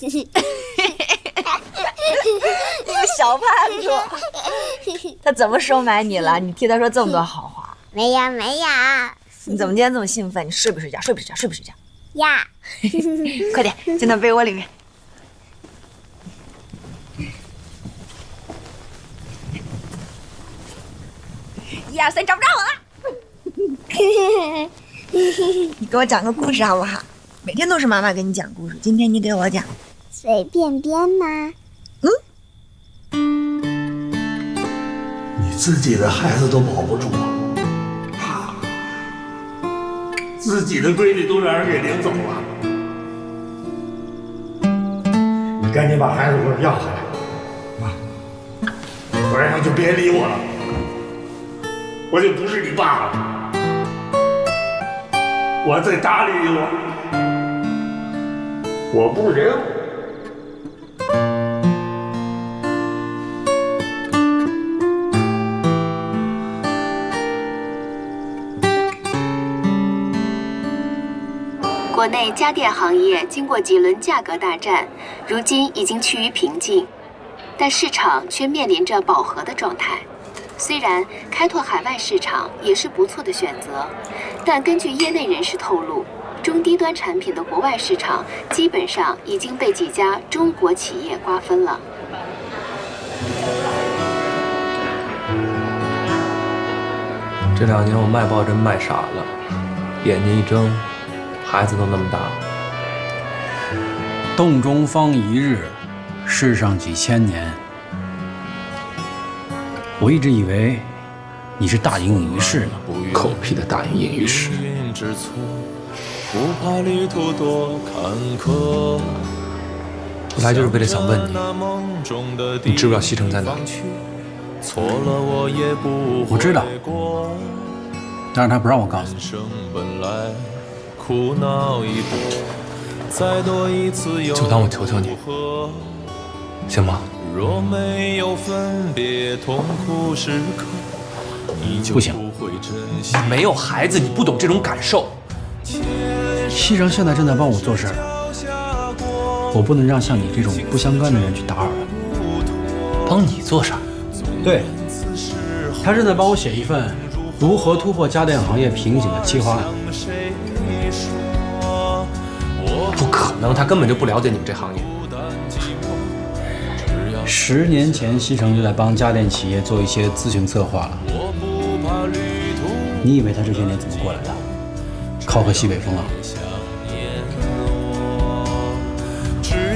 你个小叛徒！他怎么收买你了？你替他说这么多好话。没呀没呀。你怎么今天这么兴奋？你睡不睡觉？睡不睡觉？睡不睡觉？呀！快点进到被窝里面。一二三，找不着我了。 你给我讲个故事好不好？每天都是妈妈给你讲故事，今天你给我讲，随便编吗？嗯，你自己的孩子都保不住啊，自己的闺女都让人给领走了，你赶紧把孩子给我要回来，啊，不然就别理我了，我就不是你爸了。 我在搭理我不仁。国内家电行业经过几轮价格大战，如今已经趋于平静，但市场却面临着饱和的状态。 虽然开拓海外市场也是不错的选择，但根据业内人士透露，中低端产品的国外市场基本上已经被几家中国企业瓜分了。这2年我卖抱枕卖傻了，眼睛一睁，孩子都那么大了。洞中方一日，世上几千年。 我一直以为你是大隐于市呢，狗屁的大隐于市！我来就是为了想问你，你知不知道西城在哪？我知道，但是他不让我告诉你。就当我求求你，行吗？ 若没有分别痛苦时刻，你就不行。你没有孩子，你不懂这种感受。西城现在正在帮我做事，我不能让像你这种不相干的人去打扰他。帮你做事？对，他正在帮我写一份如何突破家电行业瓶颈的计划案。当他根本就不了解你们这行业。10年前，西城就在帮家电企业做一些咨询策划了。你以为他这些年怎么过来的？靠喝西北风啊！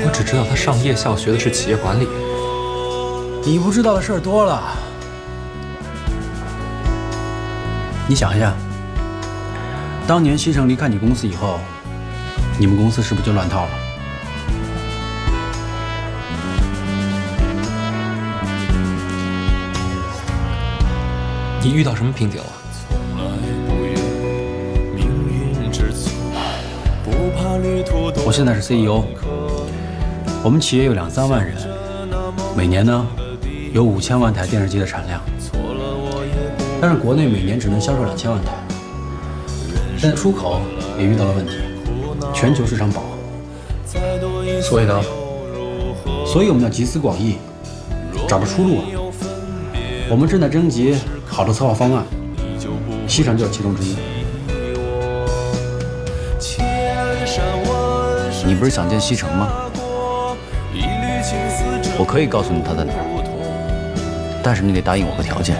我只知道他上夜校学的是企业管理。你不知道的事儿多了。你想一下，当年西城离开你公司以后。 你们公司是不是就乱套了？你遇到什么瓶颈了？我现在是 CEO， 我们企业有2、3万人，每年呢有5000万台电视机的产量，但是国内每年只能销售2000万台，现在出口也遇到了问题。 全球市场饱和，所以呢，我们要集思广益，找到出路啊！我们正在征集好的策划方案，西城就是其中之一。你不是想见西城吗？我可以告诉你他在哪儿，但是你得答应我个条件。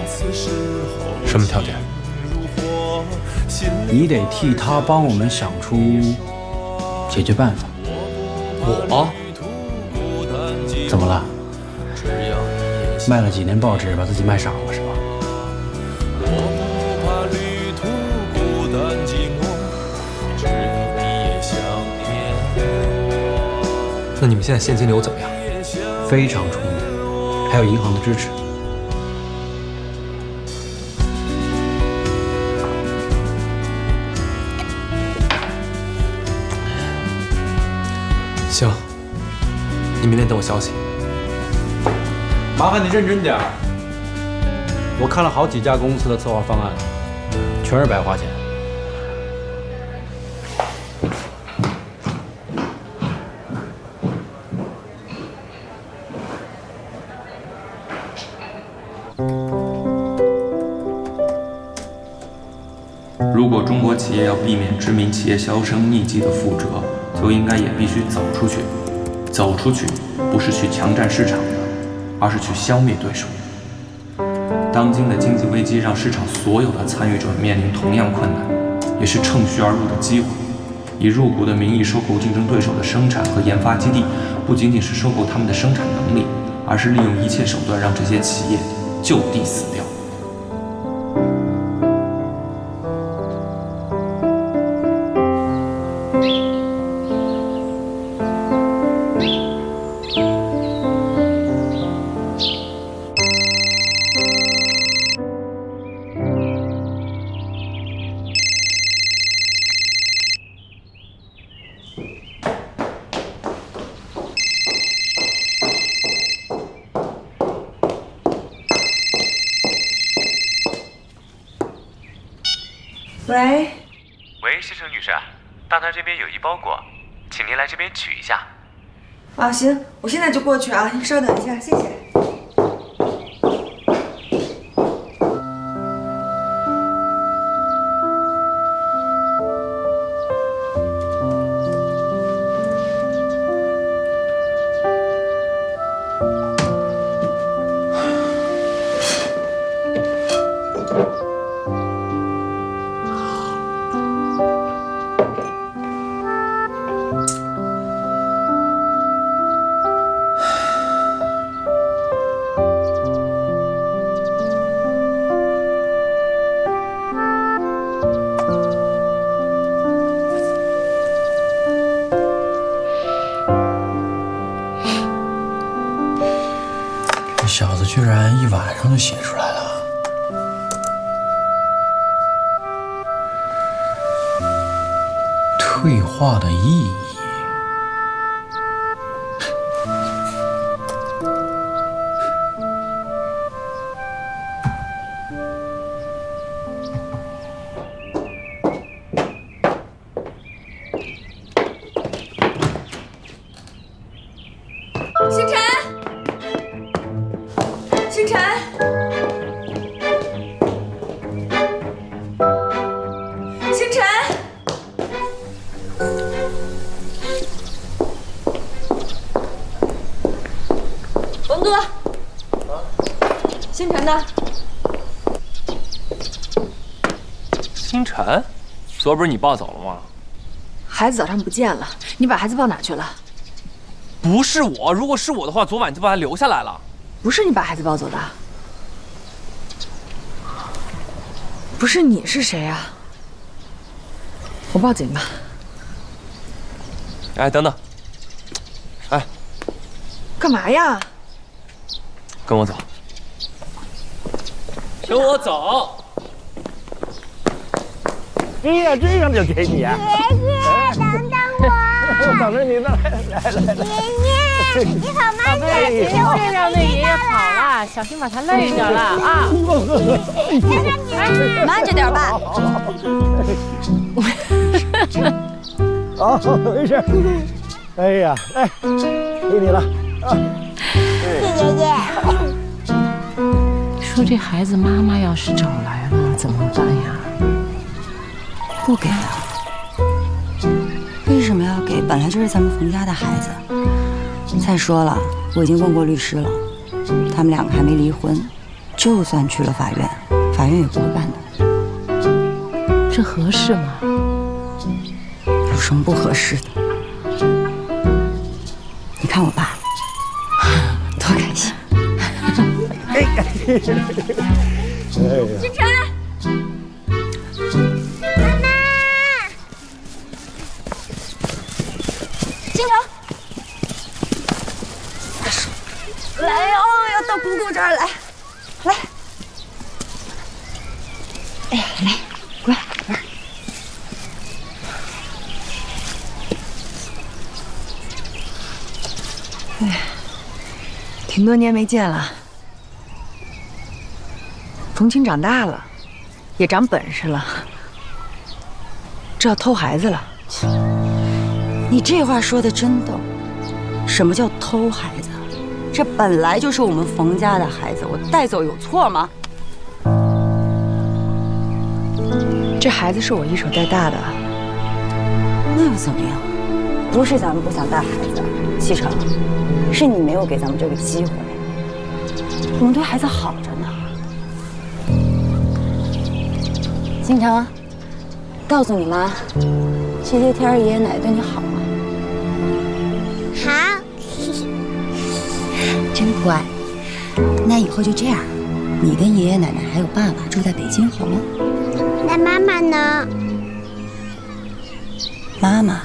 什么条件？你得替他帮我们想出。 解决办法，我怎么了？卖了几年报纸，把自己卖傻了是吧？那你们现在现金流怎么样？非常充裕，还有银行的支持。行，你明天等我消息。麻烦你认真点儿。我看了好几家公司的策划方案，全是白花钱。如果中国企业要避免知名企业销声匿迹的覆辙。 就应该也必须走出去，走出去不是去强占市场的，而是去消灭对手。当今的经济危机让市场所有的参与者面临同样困难，也是趁虚而入的机会。以入股的名义收购竞争对手的生产和研发基地，不仅仅是收购他们的生产能力，而是利用一切手段让这些企业就地死掉。 喂，西城女士，大堂这边有一包裹，请您来这边取一下。啊，行，我现在就过去啊，您稍等一下，谢谢。小子居然一晚上就写出来了。 退化的意义。星辰，星辰，星辰。星辰呢？星辰，昨不是你抱走了吗？孩子早上不见了，你把孩子抱哪去了？不是我，如果是我的话，昨晚就把他留下来了。不是你把孩子抱走的，不是你是谁啊？我报警吧。哎，等等，哎，干嘛呀？ 跟我走，跟我走。这个就给你。爷爷，等等我。我等着你呢，来。爷爷，你好慢点，别让那爷爷跑了，小心把他累着了啊！慢着点吧。好，没事。哎呀，哎，给你了啊。 爷爷，说这孩子妈妈要是找来了怎么办呀？不给啊？为什么要给？本来就是咱们冯家的孩子。再说了，我已经问过律师了，他们两个还没离婚，就算去了法院，法院也不会办的。这合适吗？有什么不合适的？你看我爸。 多开心！志成，妈妈，金城，来哦，要到姑姑这儿来，来，哎呀，来，过来玩。哎呀。 挺多年没见了，冯青长大了，也长本事了，知道偷孩子了。你这话说的真逗，什么叫偷孩子？这本来就是我们冯家的孩子，我带走有错吗？这孩子是我一手带大的，那又怎么样？不是咱们不想带孩子，西城。 是你没有给咱们这个机会，我们对孩子好着呢。星城，告诉你妈，这些天爷爷奶奶对你好吗？好，真乖。那以后就这样，你跟爷爷奶奶还有爸爸住在北京好吗？那妈妈呢？妈妈。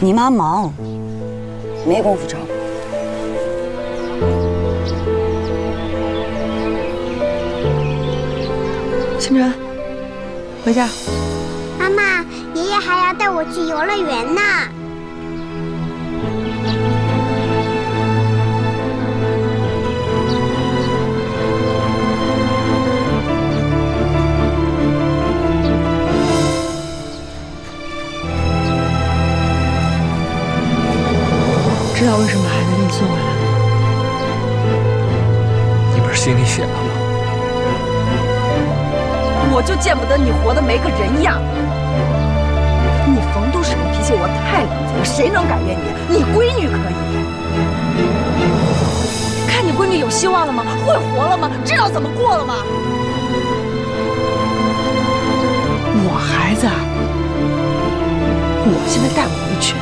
你妈忙，没工夫照顾。星辰，回家。妈妈，爷爷还要带我去游乐园呢。知道为什么孩子给你送回来吗？你不是心里写了吗？我就见不得你活得没个人样！你冯都什么脾气，我太了解了，谁能改变你？你闺女可以。看你闺女有希望了吗？会活了吗？知道怎么过了吗？我孩子，我现在带不回去。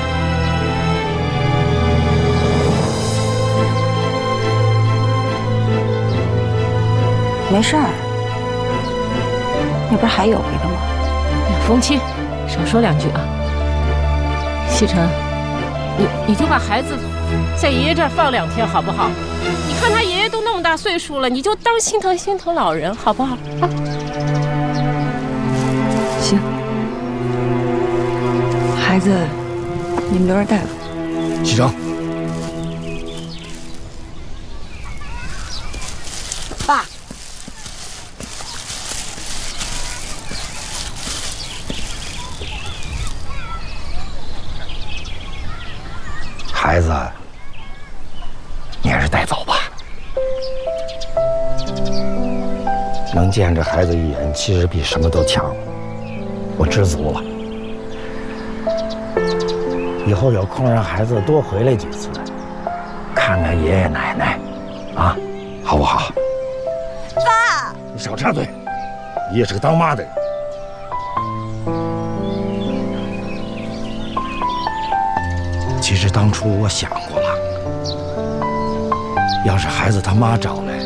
没事儿，那不是还有一个吗？冯七，少说两句啊。西城，你就把孩子在爷爷这儿放两天好不好？你看他爷爷都那么大岁数了，你就当心疼心疼老人好不好？啊。行，孩子，你们留着带吧。西城，爸。 孩子，你还是带走吧。能见这孩子一眼，其实比什么都强。我知足了。以后有空让孩子多回来几次，看看爷爷奶奶，啊，好不好？爸，你少插嘴，爷是个当妈的人。 其实当初我想过了，要是孩子他妈找来，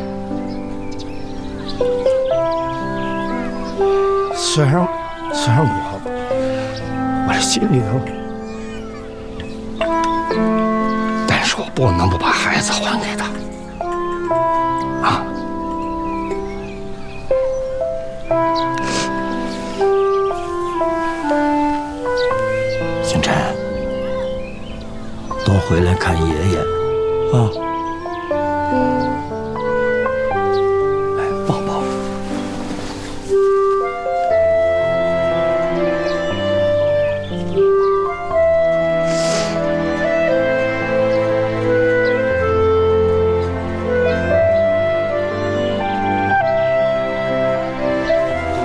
虽然我这心里头，但是我不能不把孩子还给他，啊！星辰。 多回来看爷爷，啊！来抱抱。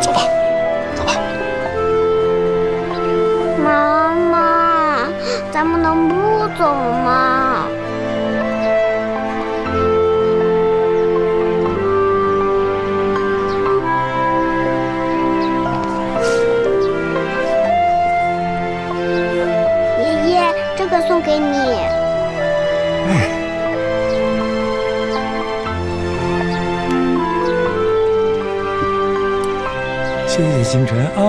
走吧，走吧。妈妈，咱们能不？ 走嘛！爷爷，这个送给你。哎，谢谢星辰啊！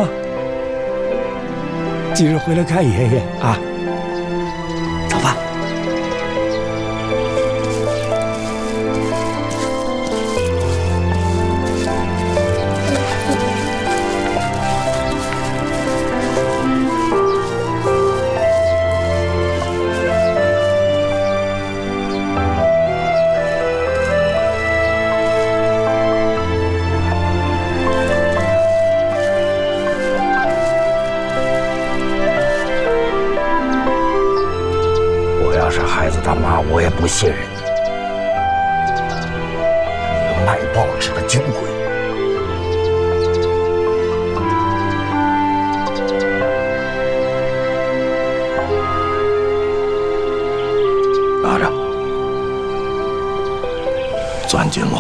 记着回来看爷爷啊！ 不信任你，卖报纸的军规，拿着，钻进笼。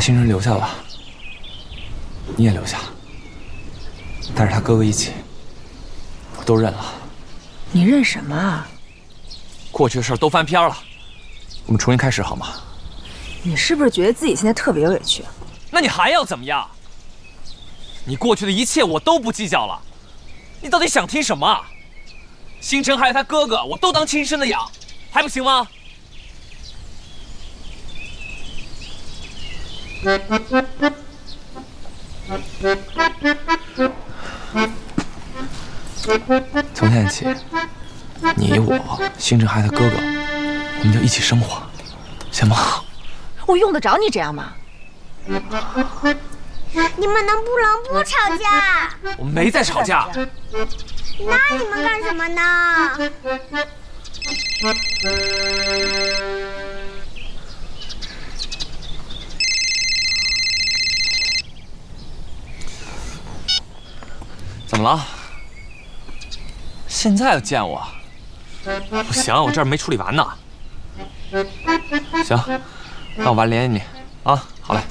星辰留下了，你也留下，带着他哥哥一起，我都认了。你认什么啊？过去的事都翻篇了，我们重新开始好吗？你是不是觉得自己现在特别委屈？那你还要怎么样？你过去的一切我都不计较了，你到底想听什么？星辰还有他哥哥，我都当亲生的养，还不行吗？ 从现在起，你我星辰还有他哥哥，我们就一起生活，行吗？我用得着你这样吗？你们能不能不吵架？我们没在吵架。那你们干什么呢？怎么了？现在要见我？不行，我这儿没处理完呢。行，那我晚点联系你啊。好嘞。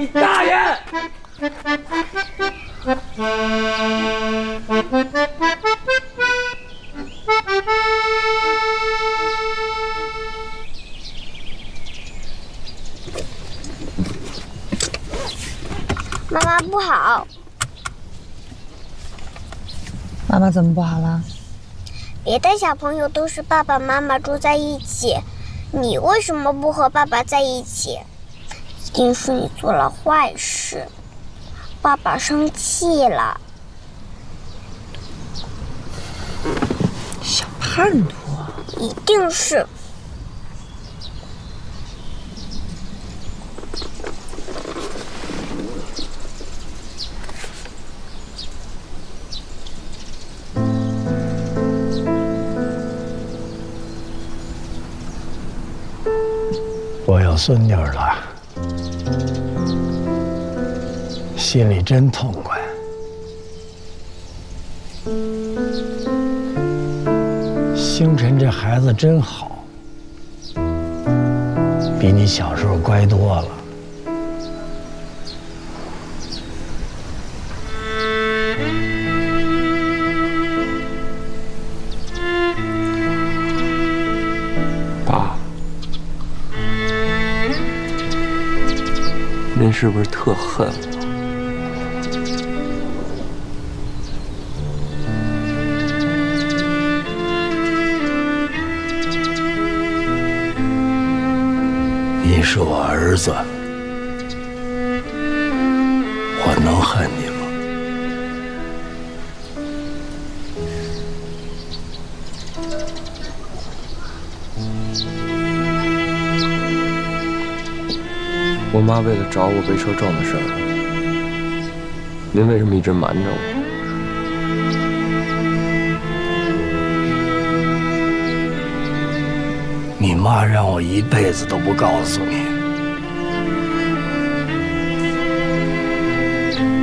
你大爷！妈妈不好。妈妈怎么不好了？别的小朋友都是爸爸妈妈住在一起，你为什么不和爸爸在一起？ 一定是你做了坏事，爸爸生气了。小叛徒，一定是。我有孙女了。 心里真痛快。星辰这孩子真好，比你小时候乖多了。爸，您是不是特恨我？ 你是我儿子，我能恨你吗？我妈为了找我被车撞的事儿，您为什么一直瞒着我？ 你妈让我一辈子都不告诉你，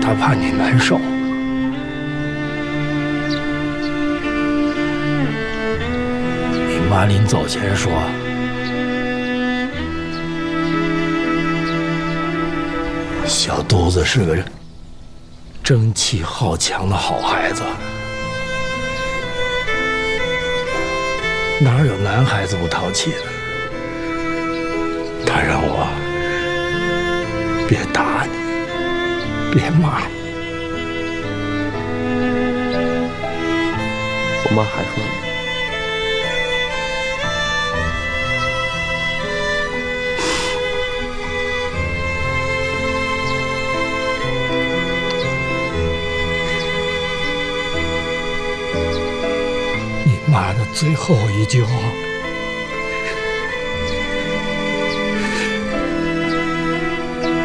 她怕你难受。你妈临走前说：“小肚子是个争气好强的好孩子。” 哪有男孩子不淘气的？他让我别打你，别骂你。我妈还说，妈的最后一句话，她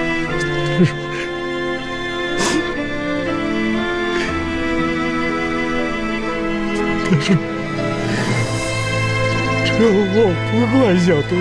说：“只有我不怪小肚子。”